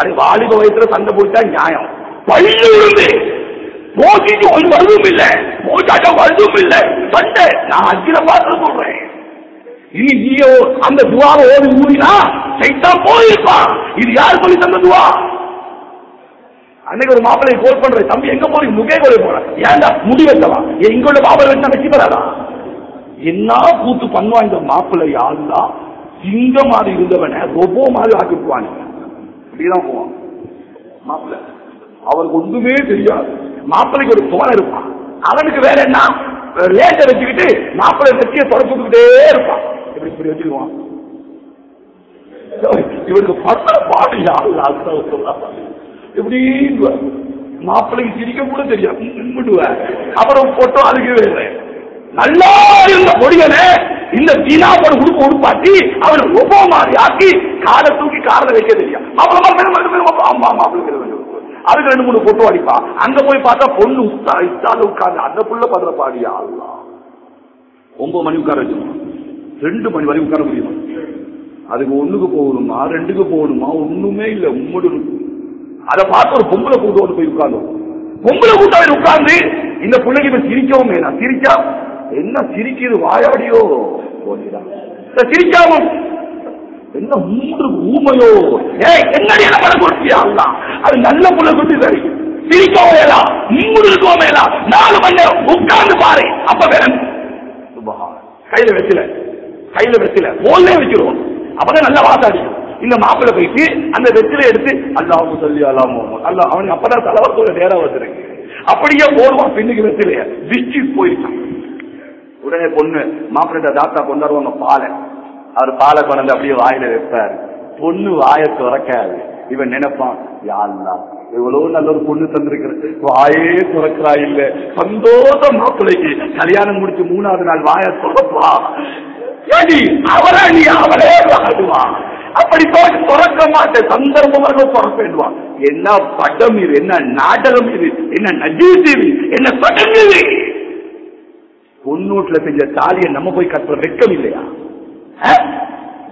அது வாலிப வயசுல சண்டை போட்டா நியாயம் பல்லு இருந்து போட்டிட்டு ஒரு வருதும் இல்லை போட்டாட்டா வருதும் இல்லை சண்டை நான் அஜில பார்த்து சொல்றேன் இனி நீயோ அந்த துவாவை ஓடி ஊடினா சைத்தான் போயிருப்பான் இது யாரு சொல்லி தந்த துவா அன்னைக்கு ஒரு மாப்பிள்ளையை கோல் பண்ற தம்பி எங்க போறீங்க முகே கோலை போற ஏன்டா முடி வெட்டவா இங்கோட மாப்பிள்ளை வெட்டா வெற்றி பெறாதா என்ன கூத்து பண்ணுவான் இந்த மாப்பிள்ளை யாருந்தா சிங்க மாதிரி இருந்தவன ரொபோ மாதிரி ஆக்கிடுவான் இப்படிதான் போவான் மாப்பிள்ளை அவருக்கு ஒன்றுமே தெரியாது மாப்பிள்ளைக்கு ஒரு தோலை இருப்பான் அவனுக்கு வேற என்ன லேட்டை வச்சுக்கிட்டு மாப்பிள்ளை வெற்றியை தொடச்சுக்கிட்டே இருப்பான் எப்படி இப்படி வச்சுக்குவான் இவருக்கு பட்ட பாடு எப்படி மாப்பிள்ளைக்கு சிரிக்க கூட தெரியாது கும்பிடுவார். அப்புறம் போட்டோ அழுகவே இல்லை. நல்லா இருந்த பொடியனே இந்த தீனாவோட உடுப்பு உடுப்பாட்டி அவர் உப மாதிரி ஆக்கி காலை தூக்கி காரில் வைக்க தெரியும். அப்புறமா அதுக்கு ரெண்டு மூணு போட்டோ அடிப்பா. அங்க போய் பார்த்தா பொண்ணு உட்காந்து அந்த புள்ள பதற பாடியா 9 மணி உட்கார வச்சுக்கணும், 2 மணி வரைக்கும் உட்கார முடியுமா? அதுக்கு 1க்கு போகணுமா 2க்கு போகணுமா? ஒண்ணுமே இல்லை. உம்மடு அதை பார்த்து ஒரு பொம்பளை கூட்டோடு போய் உட்கார்ந்தோம். பொம்பளை கூட்டம் உட்கார்ந்து இந்த பிள்ளைக்கு இப்ப சிரிக்கவும் வேணாம். சிரிச்சா என்ன சிரிக்கிறது? வாயாடியோ சிரிக்காம என்ன மூன்று ஊமையோ என்ன படம் கொடுத்தியா? அது நல்ல புள்ள கொண்டு சரி சிரிக்கவும் வேலாம், மூன்று இருக்கவும் வேலாம். 4 மணி நேரம் உட்கார்ந்து பாரு. அப்ப வேணும் கையில வெச்சில போலே வச்சிருவோம். அப்பதான் நல்ல வாசாடி. இந்த மாப்பிள்ளை போயிட்டு அந்த வெற்றில எடுத்து அல்லாஹ்வு சொல்லி அல்லாஹ் அல்ல அவனுக்கு அப்பதான் தலைவரத்தோட நேரம் வச்சிருக்கு. அப்படியே போடுவான் பின்னுக்கு வெற்றிலைய விச்சு போயிட்டான். உடனே பொண்ணு மாப்பிள்ளை தாத்தா கொண்டாடுவாங்க பாலை. அவர் பாலை கொண்டாந்து அப்படியே வாயில வைப்பாரு. பொண்ணு வாயை துறக்காது. இவன் நினைப்பான் யாருன்னா எவ்வளவு நல்ல ஒரு பொண்ணு தந்திருக்கிறது, வாயே துறக்கிறா இல்ல சந்தோஷம். மாப்பிள்ளைக்கு கல்யாணம் முடிச்சு 3வது நாள் வாயை துறப்பா அவரே நீ அவரே ஆடுவான். அப்படி துறக்க மாட்டேன் சந்தர்ப்பமாக துறப்பேன். என்ன படம் இது, என்ன நாடகம் இது, என்ன நஜீஸ் இது, என்ன படம் இது? பொன்னூட்டுல செஞ்ச தாலியை நம்ம போய் கட்டுற வெக்கம் இல்லையா?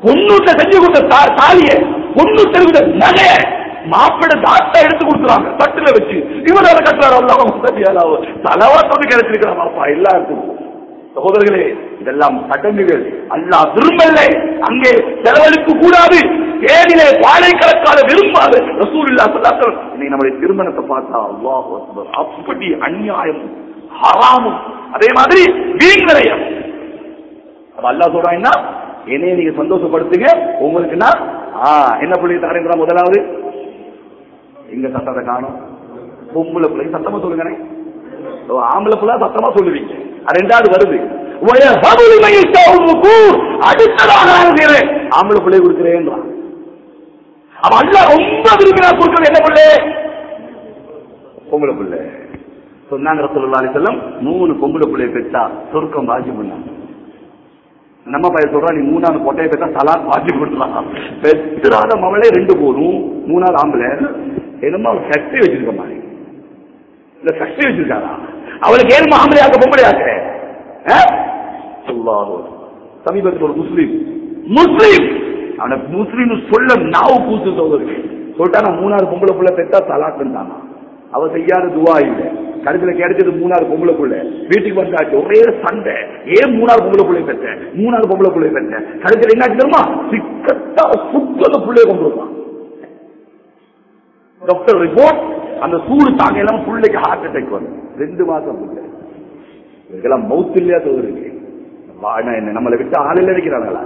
பொன்னூட்டுல செஞ்சு கொடுத்த தாலியை, பொன்னூட்ட நகைய மாப்பிட தாத்தா எடுத்து கொடுக்குறாங்க தட்டுல வச்சு. இவர் அதை கட்டுறாரு. தலவாத்தோடு கிடைச்சிருக்கிற மாப்பா எல்லாருக்கும். சகோதரர்களே, இதெல்லாம் சடங்குகள், அல்லாஹ் விரும்பவில்லை. அங்கே செலவழிக்க கூடாது. ஏனிலே வாழை கலக்கால விரும்பாது ரசூலுல்லாஹி ஸல்லல்லாஹு அலைஹி வஸல்லம். இன்னைக்கு நம்முடைய திருமணத்தை பார்த்தா அல்லாஹ் அக்பர், அப்படி அநியாயம் ஹராமும். அதே மாதிரி வீண்விரயம். அல்லாஹ் சொல்றாங்கன்னா என்னைய நீங்க சந்தோஷப்படுத்துங்க, உங்களுக்கு நான் என்ன பிள்ளை தாரேங்கிற முதலாவது எங்க சத்தத்தை காணும். பொம்பளை பிள்ளை சத்தமா சொல்லுங்க, ஆம்பளை பிள்ளை சத்தமா சொல்லுவீங்க. ரெண்டாவது வருது ஆம்பளை பிள்ளை கொடுக்கிறேன். ரொம்ப விரும்பினா என்ன பிள்ளை பொம்பளை பிள்ளை சொன்னாங்க ரசூலுல்லாஹி அலைஹி வஸல்லம். 3 பொம்பளை பிள்ளையை பெற்றா சொர்க்கம் வாஜிப் பண்ணாங்க. நம்ம பையன் சொல்றா நீ 3வது கொட்டையை பெற்றா தலாக் வாஜிப் கொடுத்துடலாம். பெற்றாத மவளே 2 போதும், 3வது ஆம்பளை என்னமா சக்தி வச்சிருக்க மாதிரி இல்ல சக்தி வச்சிருக்காரா அவளுக்கு ஏன் மாமலையாக பொம்பளையாக்க? சமீபத்தில் ஒரு முஸ்லீம் அவனை முஸ்லீம் சொல்ல நாவு பூத்து சொல்றது சொல்லிட்டா 3வது பொம்பளை புள்ள பெற்றா தலாக்குண்டானா. அவ செய்யாத துவா இல்லை. கருத்துல கிடைச்சது 3வது பொம்பளை புள்ள. வீட்டுக்கு வந்தாச்சு ஒரே சண்டை. ஏன் 3வது பொம்பளை புள்ளைய பெற்ற? 3வது பொம்பளை புள்ளைய பெற்ற கருத்துல என்ன தெரியுமா? சிக்கத்தா சுத்தத புள்ளைய கொண்டிருப்பான். டாக்டர் ரிப்போர்ட் அந்த சூடு தாங்க எல்லாம் பிள்ளைக்கு ஹார்ட் அட்டாக் வரும். 2 மாசம் இதெல்லாம் மவுத் இல்லையா தோருக்கு? என்ன நம்மளை விட்டு ஆளில் இருக்கிறாங்களா?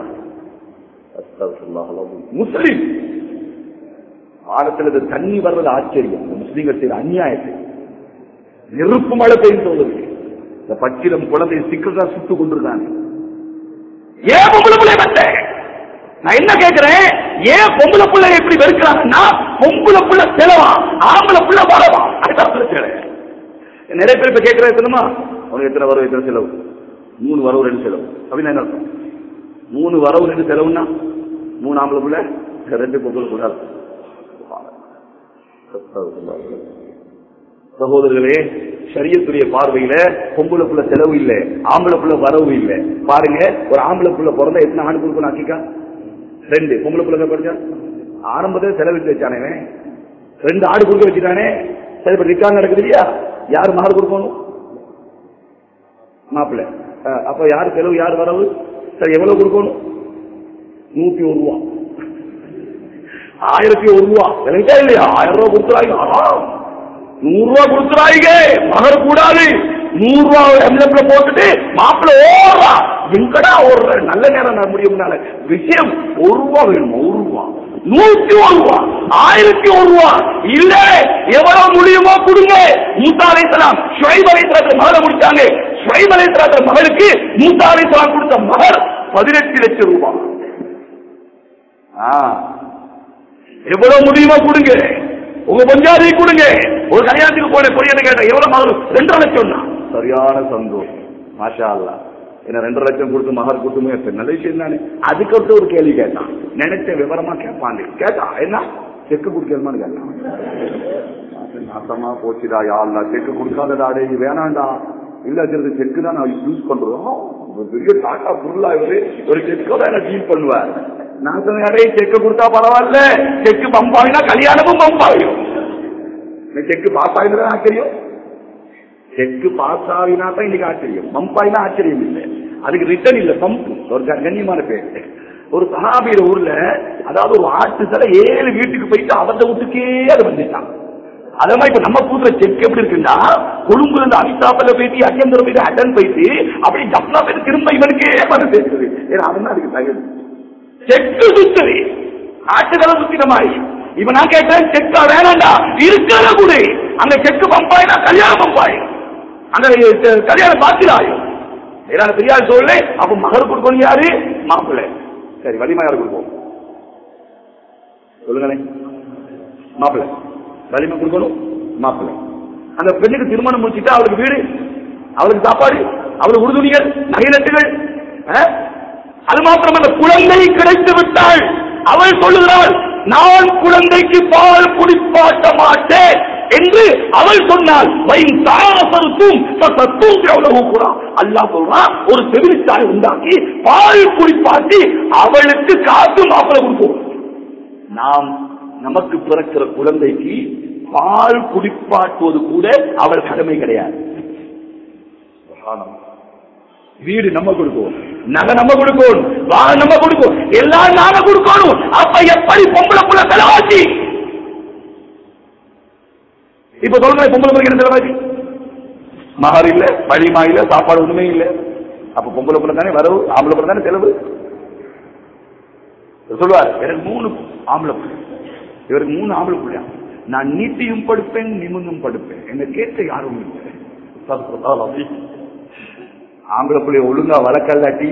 முஸ்லிம் ஆழத்துல தண்ணி வர்றது ஆச்சரியம். முஸ்லீம்கள் செய்யற அநியாயத்தை நெருப்பு மழை பெய்யும் தோருக்கு. இந்த பச்சிலம் குழந்தை சிக்கல்தான் சுட்டு கொண்டிருக்காங்க. ஏன் பொம்பளை பிள்ளை பட்டே நான் என்ன கேட்கிறேன்? ஏன் பொம்பளை பிள்ளை எப்படி வெறுக்கிறாங்கன்னா பொம்பளை பிள்ளை செலவா ஆம்பளை பிள்ளை வரவா? நிறைய பேர் இப்ப கேட்கிறேன் சொல்லுமா அவனுக்கு எத்தனை வரவு எத்தனை செலவு? 3 வரவு 2 செலவு அப்படின்னு என்ன அர்த்தம்? 3 வரவு 2 செலவுன்னா 3 ஆம்பளை பிள்ளை 2 பொம்பளை கூட. சகோதரர்களே, சரியத்துடைய பார்வையில பொம்பளை புள்ள செலவு இல்லை, ஆம்பளை புள்ள வரவு இல்லை. பாருங்க, ஒரு ஆம்பளை புள்ள பிறந்தா எத்தனை ஆண்டு கொடுக்கணும்? ஆக்கிக்கா 2 பொம்பளை பிள்ளை படிச்சா ஆரம்பத்தில் செலவிட்டு வச்சானே 2 ஆடு கொடுக்க வச்சுட்டானே. சரி, இப்ப ரிக்கார்டு நடக்குது இல்லையா? யாரு மாறு கொடுக்கணும்? மாப்பிள்ள. அப்ப யாரு செலவு யாரு வரவு? சரி, எவ்வளவு கொடுக்கணும்? 101 ரூபா 1001 ரூபா எனக்கா இல்லையா? 1000 ரூபா கொடுக்குறாங்க. 100 ரூபா கொடுக்குறாங்க. மகர் கூடாது. 100 ரூபா எம்எல்ஏ போட்டுட்டு மாப்பிள்ள ஓடுறா. எங்கடா ஒரு நல்ல நேரம் முடியும்னால விஷயம் 1 ரூபா வேணுமா? 1 ரூபா 101 ரூபா 1001 ரூபா இல்ல எவ்வளவு முடியுமோ கொடுங்க. மூத்தா அலைஹிஸ்ஸலாம் ஷுஐப் அலைஹிஸ்ஸலாத்துக்கு மகரை முடிச்சாங்க. ஷுஐப் அலைஹிஸ்ஸலாத்துக்கு மகருக்கு மூத்தா அலைஹிஸ்ஸலாம் கொடுத்த மகர் 18 லட்சம் ரூபாய். எவ்வளவு முடியுமா கொடுங்க, உங்க பஞ்சாதி கொடுங்க. ஒரு கல்யாணத்துக்கு போன பொய்யன்னு கேட்டேன், எவ்வளவு? 2 லட்சம். சரியான சந்தோஷம், மாஷா அல்லாஹ். என்ன 2 லட்சம் கொடுத்து மகர் கொடுத்து நல்ல விஷயம் தானே. அதுக்கப்புறம் ஒரு கேள்வி கேட்டான், நினைச்ச விவரமா கேட்பான். கேட்டா என்ன செக்கு குடிக்கணுமான்னு கேட்டான். நாசமா போச்சுடா, யாருடா செக்கு கொடுக்காதடா, இது வேணாண்டா. இல்ல தெரிஞ்ச செக்கு தான் நான் யூஸ் பண்றோம், பெரிய டாட்டா பொருளா இருக்கு, ஒரு செக்கோட எனக்கு டீல் பண்ணுவார். நாசமையாரே செக்கு கொடுத்தா பரவாயில்ல, செக்கு பம்பாயினா கல்யாணமும் பம்பாயும். செக்கு பாஸ் ஆகினா ஆச்சரியம், செக்கு பாஸ் ஆகினா தான் இன்னைக்கு ஆச்சரியம், பம்பாயினா ஆச்சரியம் இல்லை. அதுக்கு ரிட்டர்ன் இல்லை, பம்பு. ஒரு கண்ணியமான பேரு, ஒரு சஹாபியோட ஊர்ல, அதாவது ஒரு ஆட்டு சில 7 வீட்டுக்கு போயிட்டு அவர்த வீட்டுக்கே அது வந்துட்டான். அதெல்லாம் இப்ப நம்ம கூட்டுற செக் எப்படி இருக்குன்னா, கொழும்புல இருந்து அமிதாப்ல போயிட்டு அஜேந்திரம் போயிட்டு அடன் போயிட்டு அப்படி டப்னா போயிட்டு திரும்ப இவனுக்கே வந்து சேர்த்துது. ஏன்னா அதுதான் அதுக்கு தகுதி செக்கு சுத்தது, ஆட்டுகளை சுத்தின மாதிரி. இப்ப நான் கேட்டேன், செக்கா வேணாண்டா, இருக்கிற கூட அந்த செக்கு பம்பாய் நான் கல்யாணம் பம்பாய், அந்த கல்யாணம் பாத்திராயும் ஏதாவது தெரியாது சொல்லு. அப்ப மகர் கொடுக்கணும் யாரு? மாப்பிள்ள. சரி, வலிமா யாரு கொடுப்போம் சொல்லுங்களேன்? மாப்பிள்ள. வலிமை கொடுக்கணும் மாப்பிள்ளை. அந்த பெண்ணுக்கு திருமணம் முடிச்சுட்டா அவளுக்கு வீடு, அவளுக்கு சாப்பாடு, அவளுக்கு உறுதுணைகள், நகைநட்டுகள். அது மாத்திரமல்ல, குழந்தை கிடைத்து விட்டாள். அவள் சொல்லுகிறாள், நான் குழந்தைக்கு பால் குடிப்பாட்ட மாட்டேன் என்று அவள் சொன்னால் அல்லாஹ் சொல்றான், ஒரு செவிலிச்சாலை உண்டாக்கி பால் குடிப்பாட்டி அவளுக்கு காத்து மாப்பிள்ளை கொடுப்போம். நாம் நமக்கு பிறக்கிற குழந்தைக்கு பால் குடிப்பாட்டுவது கூட அவள் கடமை கிடையாது. வீடு நம்ம கொடுக்கணும், நகை நம்ம கொடுக்கணும், வாகனம் நம்ம கொடுக்கணும், எல்லாம் நாம கொடுக்கணும். அப்ப எப்படி பொம்பளை புள்ள தலைவாசி? இப்ப சொல்றேன், பொம்பளை புள்ள என்ன தலைவாசி? மகர் இல்ல, வலிமா இல்ல, சாப்பாடு ஒண்ணுமே இல்ல. அப்ப பொம்பளை புள்ள தானே வரவு, ஆம்பளை புள்ள தானே செலவு. சொல்லுவார், எனக்கு 3 ஆம்பளை புள்ள, இவருக்கு 3 ஆம்பளை பிள்ளையா, நான் நீட்டியும் படுப்பேன் நிமிந்தும் படுப்பேன், என்ன கேட்ட யாரும் இல்லை. ஆம்பளை பிள்ளைய ஒழுங்கா வளர்க்கல்லாட்டி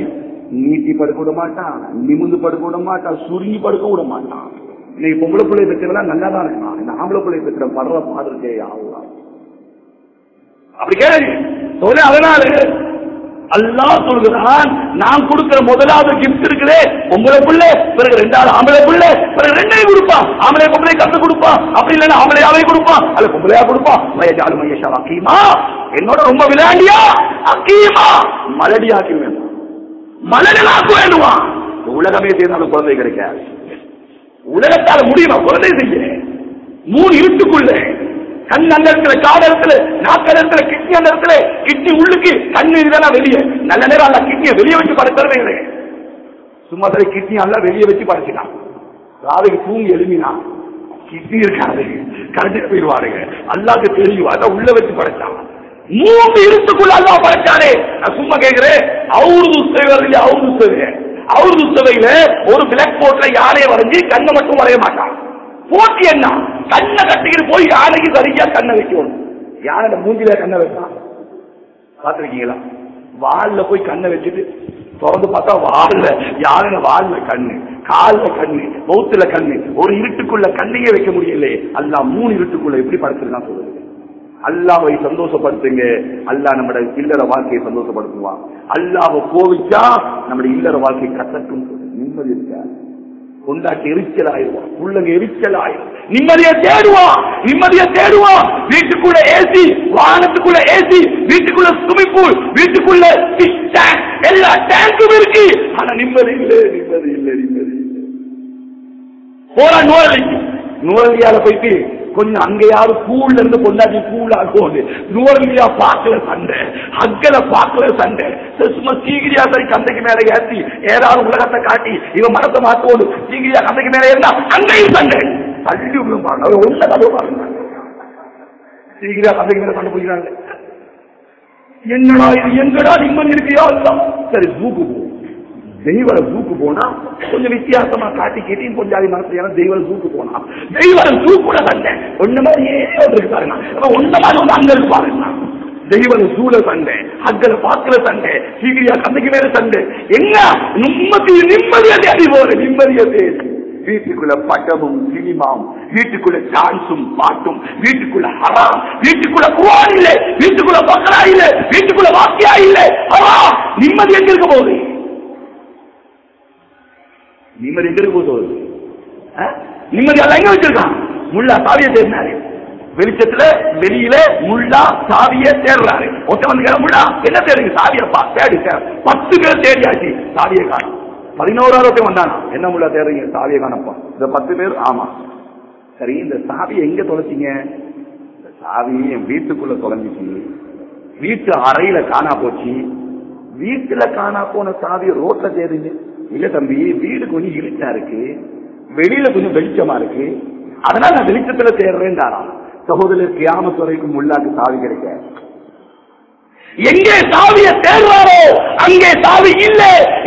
நீட்டி படுக்க விட மாட்டான், நிமிந்து படுக்க விட மாட்டான், சுருங்கி படுக்க விட மாட்டான். இன்னைக்கு பொம்பளை பிள்ளைய பெற்றவெல்லாம் நல்லா தான் இருக்கான். இந்த ஆம்பளை பிள்ளைய பெற்ற படுற பாடுறதே ஆகலாம். அப்படி கேள்வி. அதனால அல்லாஹ் சொல்கிறான், நான் கொடுக்கிற முதலாவது கிஃப்ட் இருக்குதே பொம்பளை பிள்ளை, பிறகு 2வது ஆம்பளை பிள்ளை, பிறகு 2ஐயும் கொடுப்பான். ஆம்பளை பொம்பளை கத்து கொடுப்பான், அப்படி இல்லைன்னா ஆம்பளையாவே கொடுப்பான், அல்ல பொம்பளையா கொடுப்பான். மயஜாலு மயேஷா அக்கீமா, என்னோட ரொம்ப விளையாண்டியா அக்கீமா, மலடியாக்கி வேணும், மலடியாக்கு வேணுமா. உலகமே செய்தாலும் குழந்தை கிடைக்காது. உலகத்தால் முடியுமா குழந்தை செய்ய? 3 இருட்டுக்குள்ள கண் அந்த இடத்துல, காடு இடத்துல, நாக்கல் இடத்துல, கிட்னி அந்த இடத்துல, கிட்னி உள்ளுக்கு, கண்ணு இதெல்லாம் வெளியே. நல்ல நேரம் அல்ல கிட்னியை வெளியே வச்சு படைத்தரவே இல்லை. சும்மா சரி, கிட்னி எல்லாம் வெளியே வச்சு படைச்சிட்டான். ராதைக்கு தூங்கி எழுமினா கிட்னி இருக்காது, கரண்டில் போயிடுவாருங்க. அல்லாக்கு தெரியும், அதான் உள்ள வச்சு படைச்சான். 3 இருத்துக்குள்ள அல்லா படைச்சானே. நான் சும்மா கேட்கிறேன், அவரு துசையில ஒரு பிளாக் போர்ட்ல யாரையே வரைஞ்சி கண்ணை மட்டும் வரைய மாட்டான். போட்டி என்ன? கண்ணை கட்டிக்கிட்டு போய் யானைக்கு சரியா கண்ணை வைக்கணும். யானை மூஞ்சில கண்ணை வைக்கலாம், பாத்துருக்கீங்களா? வால்ல போய் கண்ணை வச்சுட்டு திறந்து பார்த்தா வால்ல, யானை வால்ல கண்ணு, கால்ல கண்ணு, பௌத்துல கண்ணு. ஒரு இருட்டுக்குள்ள கண்ணையே வைக்க முடியல. அல்லா 3 இருட்டுக்குள்ள எப்படி படுத்துருக்கான் சொல்லுங்க. அல்லாஹ்வை சந்தோஷப்படுத்துங்க, அல்லாஹ் நம்மட இல்லற வாழ்க்கையை சந்தோஷப்படுத்துவான். அல்லாஹ்வை கோவிச்சா நம்மட இல்லற வாழ்க்கை கசக்கும். நிம்மதி இருக்காது, கொண்டாட்டி எரிச்சல் ஆயிடுவான், பிள்ளைங்க எரிச்சல் ஆயிடும். நிம்மதியை தேடுவான். வீட்டுக்குள்ள ஏசி, வாகனத்துக்குள்ள ஏசி, வீட்டுக்குள்ள ஸ்விமிங் பூல், வீட்டுக்குள்ள எல்லா டேங்கும் இருக்கு, ஆனா நிம்மதி இல்லை. போற நுவரலியால போயிட்டு கொஞ்சம் அங்கேயாவது கூழ்ல இருந்து கொண்டாடி கூழ் ஆகுது. நுவரலியா பாக்கல சண்டை, அக்கல பாக்கல சண்டை, சீகிரியா சரி கந்தைக்கு மேல ஏற்றி ஏதாவது உலகத்தை காட்டி இவன் மனத்தை மாத்தோடு சீகிரியா கந்தைக்கு மேல இருந்தா அங்கேயும் சண்டை. தள்ளி விழுப்பாங்க, ஒன்ன கதவு பாருங்க, சீகிரியா கந்தைக்கு மேல சண்டை போகிறாங்க. என்னடா இது, எங்கடா நிம்மதி இருக்கியா? சரி தூக்கு போ, தெய்வர தூக்கு போனா கொஞ்சம் வித்தியாசமா காட்டி கேட்டி கொஞ்சம் அதிகமா தெய்வர தூக்கு போனா தெய்வர தூக்குல சண்டை. ஒண்ணு மாதிரி ஏன் ஒன்று இருப்பாருன்னா, ஒன்ன மாதிரி ஒன்று அங்க இருப்பாருன்னா, தெய்வ சூழ சண்டை அக்களை பார்க்கிற சண்டை சீக்கிரியா கண்ணுக்கு மேல சண்டை என்ன நிம்மதி நிம்மதியா தேடி போற நிம்மதியா தேடி வீட்டுக்குள்ள பட்டமும் சினிமாவும் வீட்டுக்குள்ள டான்ஸும் பாட்டும் வீட்டுக்குள்ள ஹராம் வீட்டுக்குள்ள குரான் இல்லை வீட்டுக்குள்ள பக்ரா இல்லை வீட்டுக்குள்ள வாக்கியா இல்லை ஹராம் நிம்மதி எங்க இருக்க போகுது நிம்மதி எங்க இருக்க போகுது நிம்மதி எல்லாம் எங்க வச்சிருக்கான் முல்லா சாவியை தேடினாரு வெளிச்சத்துல வெளியில முல்லா சாவியை தேடுறாரு ஒருத்த வந்து முல்லா என்ன தேடுங்க சாவியப்பா தேடி 10 பேர் தேடியாச்சு சாவியை காணும் 11வது வந்தானா என்ன முல்லா தேடுறீங்க சாவியை காணப்பா இந்த 10 பேர் ஆமா சரி இந்த சாவியை எங்க தொலைச்சிங்க இந்த சாவியை என் வீட்டுக்குள்ள தொலைஞ்சிச்சு வீட்டு அறையில காணா போச்சு வீட்டுல காணா போன சாவியை ரோட்ல தேடுங்க இல்ல தம்பி வீடு கொஞ்சம் இருட்டா இருக்கு வெளியில கொஞ்சம் வெளிச்சமா இருக்கு அதனால நான் வெளிச்சத்துல தேடுறேன் சகோதரர் கியாமத் வரைக்கும் முல்லாக்கு சாவி கிடைக்க எங்கே சாவியை தேடுறாரோ அங்கே சாவி இல்ல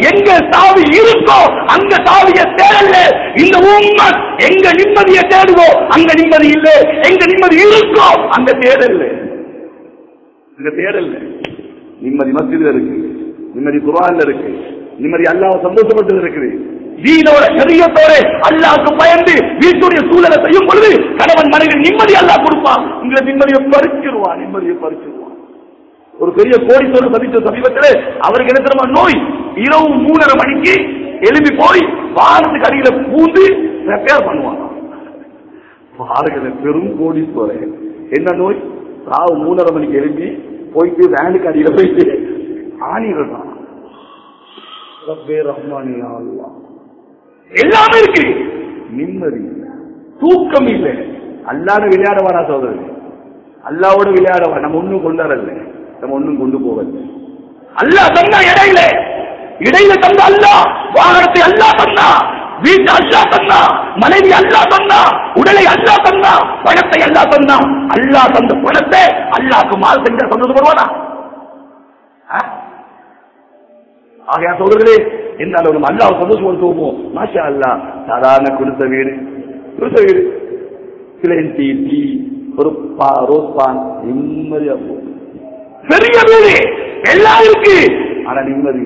எங்க சாவி இருக்கோ அங்க சாவியை தேடல இந்த உம்மத் எங்க நிம்மதியை தேடுவோம் அங்க நிம்மதி இல்ல எங்க நிம்மதி இருக்கோ அங்க தேடல அங்க தேடல நிம்மதி மஸ்ஜித்ல இருக்கு நிம்மதி குர்ஆன்ல இருக்கு நிம்மதி அல்லாஹ் சந்தோஷப்பட்டு இருக்குது வீடோட சரியத்தோட அல்லாஹ்க்கு பயந்து வீட்டுடைய சூழலை செய்யும் பொழுது கணவன் மனைவி நிம்மதி அல்லாஹ் கொடுப்பான் உங்களை நிம்மதியை பறிச்சிருவான் ஒரு பெரிய கோடீஸ்வரர் சந்தித்த சமீபத்திலே அவருக்கு என்ன தெரியுமா நோய் இரவு 3:30 மணிக்கு எழுப்பி போய் வாரத்துக்கு அடியில பூந்து ரெப்பேர் பண்ணுவாங்க பாருங்க பெரும் கோடீஸ்வரர் என்ன நோய் ராவு 3:30 மணிக்கு எழுப்பி போயிட்டு வேனுக்கு அடியில போயிட்டு ஆணிடுறான் எல்லாமே இருக்கு நிம்மதி தூக்கம் இல்லை அல்லாஹ்வோட விளையாடவாடா சகோதரர் அல்லாஹ்வோட விளையாடவா நம்ம ஒண்ணும் கொண்டாடல நம்ம ஒண்ணும் கொண்டு போகல அல்லாஹ் தந்தா இடையில இடையில தந்தா அல்லாஹ் வாகனத்தை அல்லாஹ் தந்தா வீட்டை அல்லாஹ் தந்தா மனைவி அல்லாஹ் தந்தா உடலை அல்லாஹ் தந்தா பணத்தை அல்லாஹ் தந்தா அல்லாஹ் தந்த பணத்தை அல்லாஹ்க்கு மால் செஞ்சா சந்தோஷப்படுவானா ஆகையா சகோதரர்களே என்னாலும் அல்லாஹ் சந்தோஷப்படுத்துவோம் மாஷா அல்லாஹ் சாதாரண குடிச வீடு பிளேன் டீ டீ ஒரு ரோஸ் பான் நிம்மதியா போகும் பெரிய வீடு எல்லாம் இருக்கு ஆனா நிம்மதி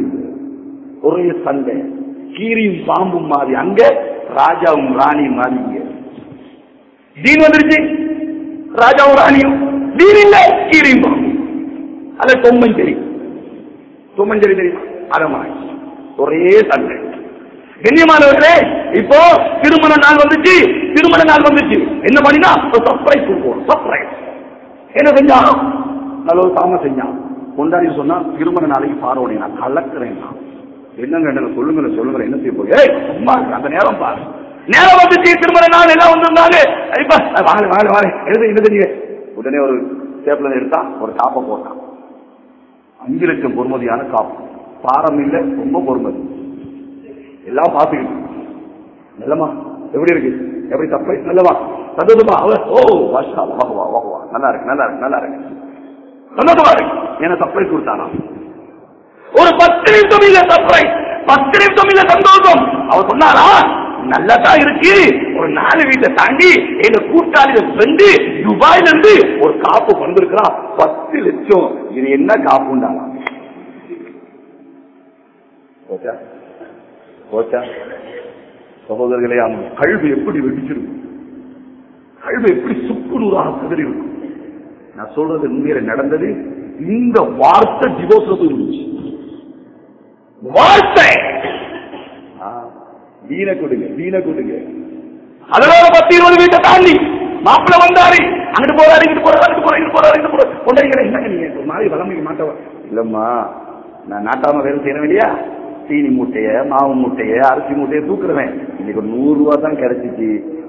ஒரே சண்டை கீரியும் பாம்பும் மாறி அங்க ராஜாவும் ராணியும் மாறிங்க தீன் வந்துருச்சு ராஜாவும் ராணியும் தீன் இல்ல கீரியும் பாம்பும் அத தொம்மஞ்சேரி தெரியும் அறமாய் ஒரே சண்டை கண்ணியமானவர்களே இப்போ திருமண நாள் வந்துச்சு என்ன பண்ணினா சர்ப்ரைஸ் கொடுப்போம் சர்ப்ரைஸ் என்ன செஞ்சா நல்ல ஒரு தாமம் செஞ்சான் கொண்டாடி சொன்னா திருமண நாளைக்கு பாரோடே நான் கலக்குறேன் என்னங்க என்ன சொல்லுங்க என்ன செய்ய போய் அந்த நேரம் பாரு நேரம் வந்துச்சு திருமண நாள் எல்லாம் வந்திருந்தாங்க இப்ப வாழ என்ன செஞ்சீங்க உடனே ஒரு டேப்ல எடுத்தா ஒரு காப்பை போட்டான் 5 லட்சம் பொறுமதியான காப்பு பாரம் இல்ல ரொம்ப பொறுமதி எல்லாம் பாத்துக்கிட்டு நல்லமா எப்படி இருக்கு எப்படி தப்பை நல்லமா சந்தோஷமா நல்லா இருக்கு சந்தோஷமா இருக்கு என்ன தப்பை கொடுத்தானா ஒரு 10 நிமிஷம் இல்ல தப்பை 10 நிமிஷம் இல்ல சந்தோஷம் அவர் சொன்னாரா நல்லதான் இருக்கு ஒரு 4 வீட்டை தாண்டி எங்க கூட்டாளியை சென்று துபாயில இருந்து ஒரு காப்பு வந்திருக்கிறா 10 லட்சம் இது என்ன காப்புண்டானா சகோதரர்களே கல்வி எப்படி வெடிச்சிருக்கும் கல்வி எப்படி சுக்குநூறாக கதறி இருக்கும் நான் சொல்றது உண்மையில நடந்தது இந்த வார்த்தை டிவோர்ஸ்ல இருந்துச்சு வார்த்தை வீணை கொடுங்க அதனால 10-20 வீட்டை தாண்டி மாப்பிள்ள வந்தாரு அங்கிட்டு போறாரு இங்கிட்டு போறாரு என்ன மாதிரி வளமைக்கு மாட்டவா இல்லம்மா நான் நாட்டாம வேலை செய்யணும் இல்லையா சீனி மூட்டைய மாவு மூட்டைய அரிசி மூட்டையை தூக்குறேன் இன்னைக்கு 100 ரூபா தான் கிடைச்சிச்சு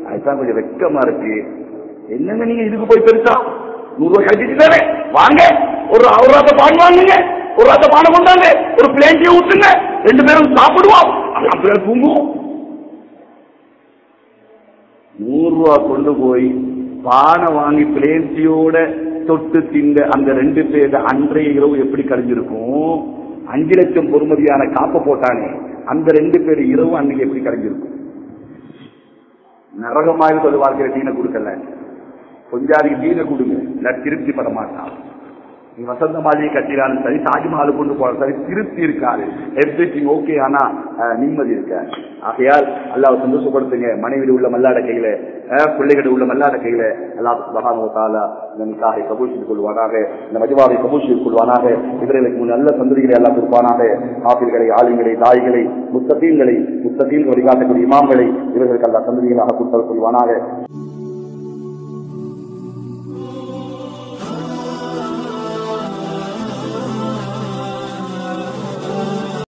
அதுதான் கொஞ்சம் வெக்கமா இருக்கு என்னங்க நீங்க இதுக்கு போய் பெருசா 100 ரூபா கிடைச்சிட்டு வாங்க ஒரு ரத்த பான் வாங்குங்க ஒரு ரத்த பானை கொண்டாங்க ஒரு பிளேண்டிய ஊத்துங்க 2 பேரும் சாப்பிடுவோம் தூங்குவோம் 100 ரூபா கொண்டு போய் பானை வாங்கி பிளேண்டியோட தொட்டு திங்க அந்த 2 பேர் அன்றைய இரவு எப்படி கழிஞ்சிருக்கும் 5 லட்சம் பொறுமதியான காப்பை போட்டானே அந்த 2 பேர் இரவு அன்னைக்கு எப்படி கரைஞ்சிருக்கும் நரகமாக ஒரு வாழ்க்கையில தீனை கொடுக்கல கொஞ்சாதிக்கு தீனை கொடுங்க திருப்தி பட மாட்டான் நீ வசந்த மாளிகை கட்டினாலும் சரி, தாஜ்மஹால் கொண்டு போனாலும் சரி, திருப்தி இருக்காது. எவ்ரிதிங் ஓகே, ஆனா நிம்மதி இருக்க. ஆகையால் அல்லாஹ் சந்தோஷப்படுத்துங்க. மனைவியில் உள்ள மல்லாட கையில, பிள்ளைகள் உள்ள மல்லாட கையில அல்லாஹ் சுப்ஹானஹு வ தஆலா இந்த நிக்காஹை கபூல் செய்து கொள்வானாக, இந்த மஜ்மாவை கபூல் செய்து கொள்வானாக. இவர்களுக்கு நல்ல சந்ததிகளை அல்லாஹ் கொடுப்பானாக. ஆபில்களை, ஆலிம்களை, தாய்களை, முஸ்தகீன்களை, முஸ்தகீன் வழிகாட்டக்கூடிய இமாம்களை இவர்களுக்கு அல்லாஹ் சந்ததிகளாக கொடுத்தல் கொள்வானாக.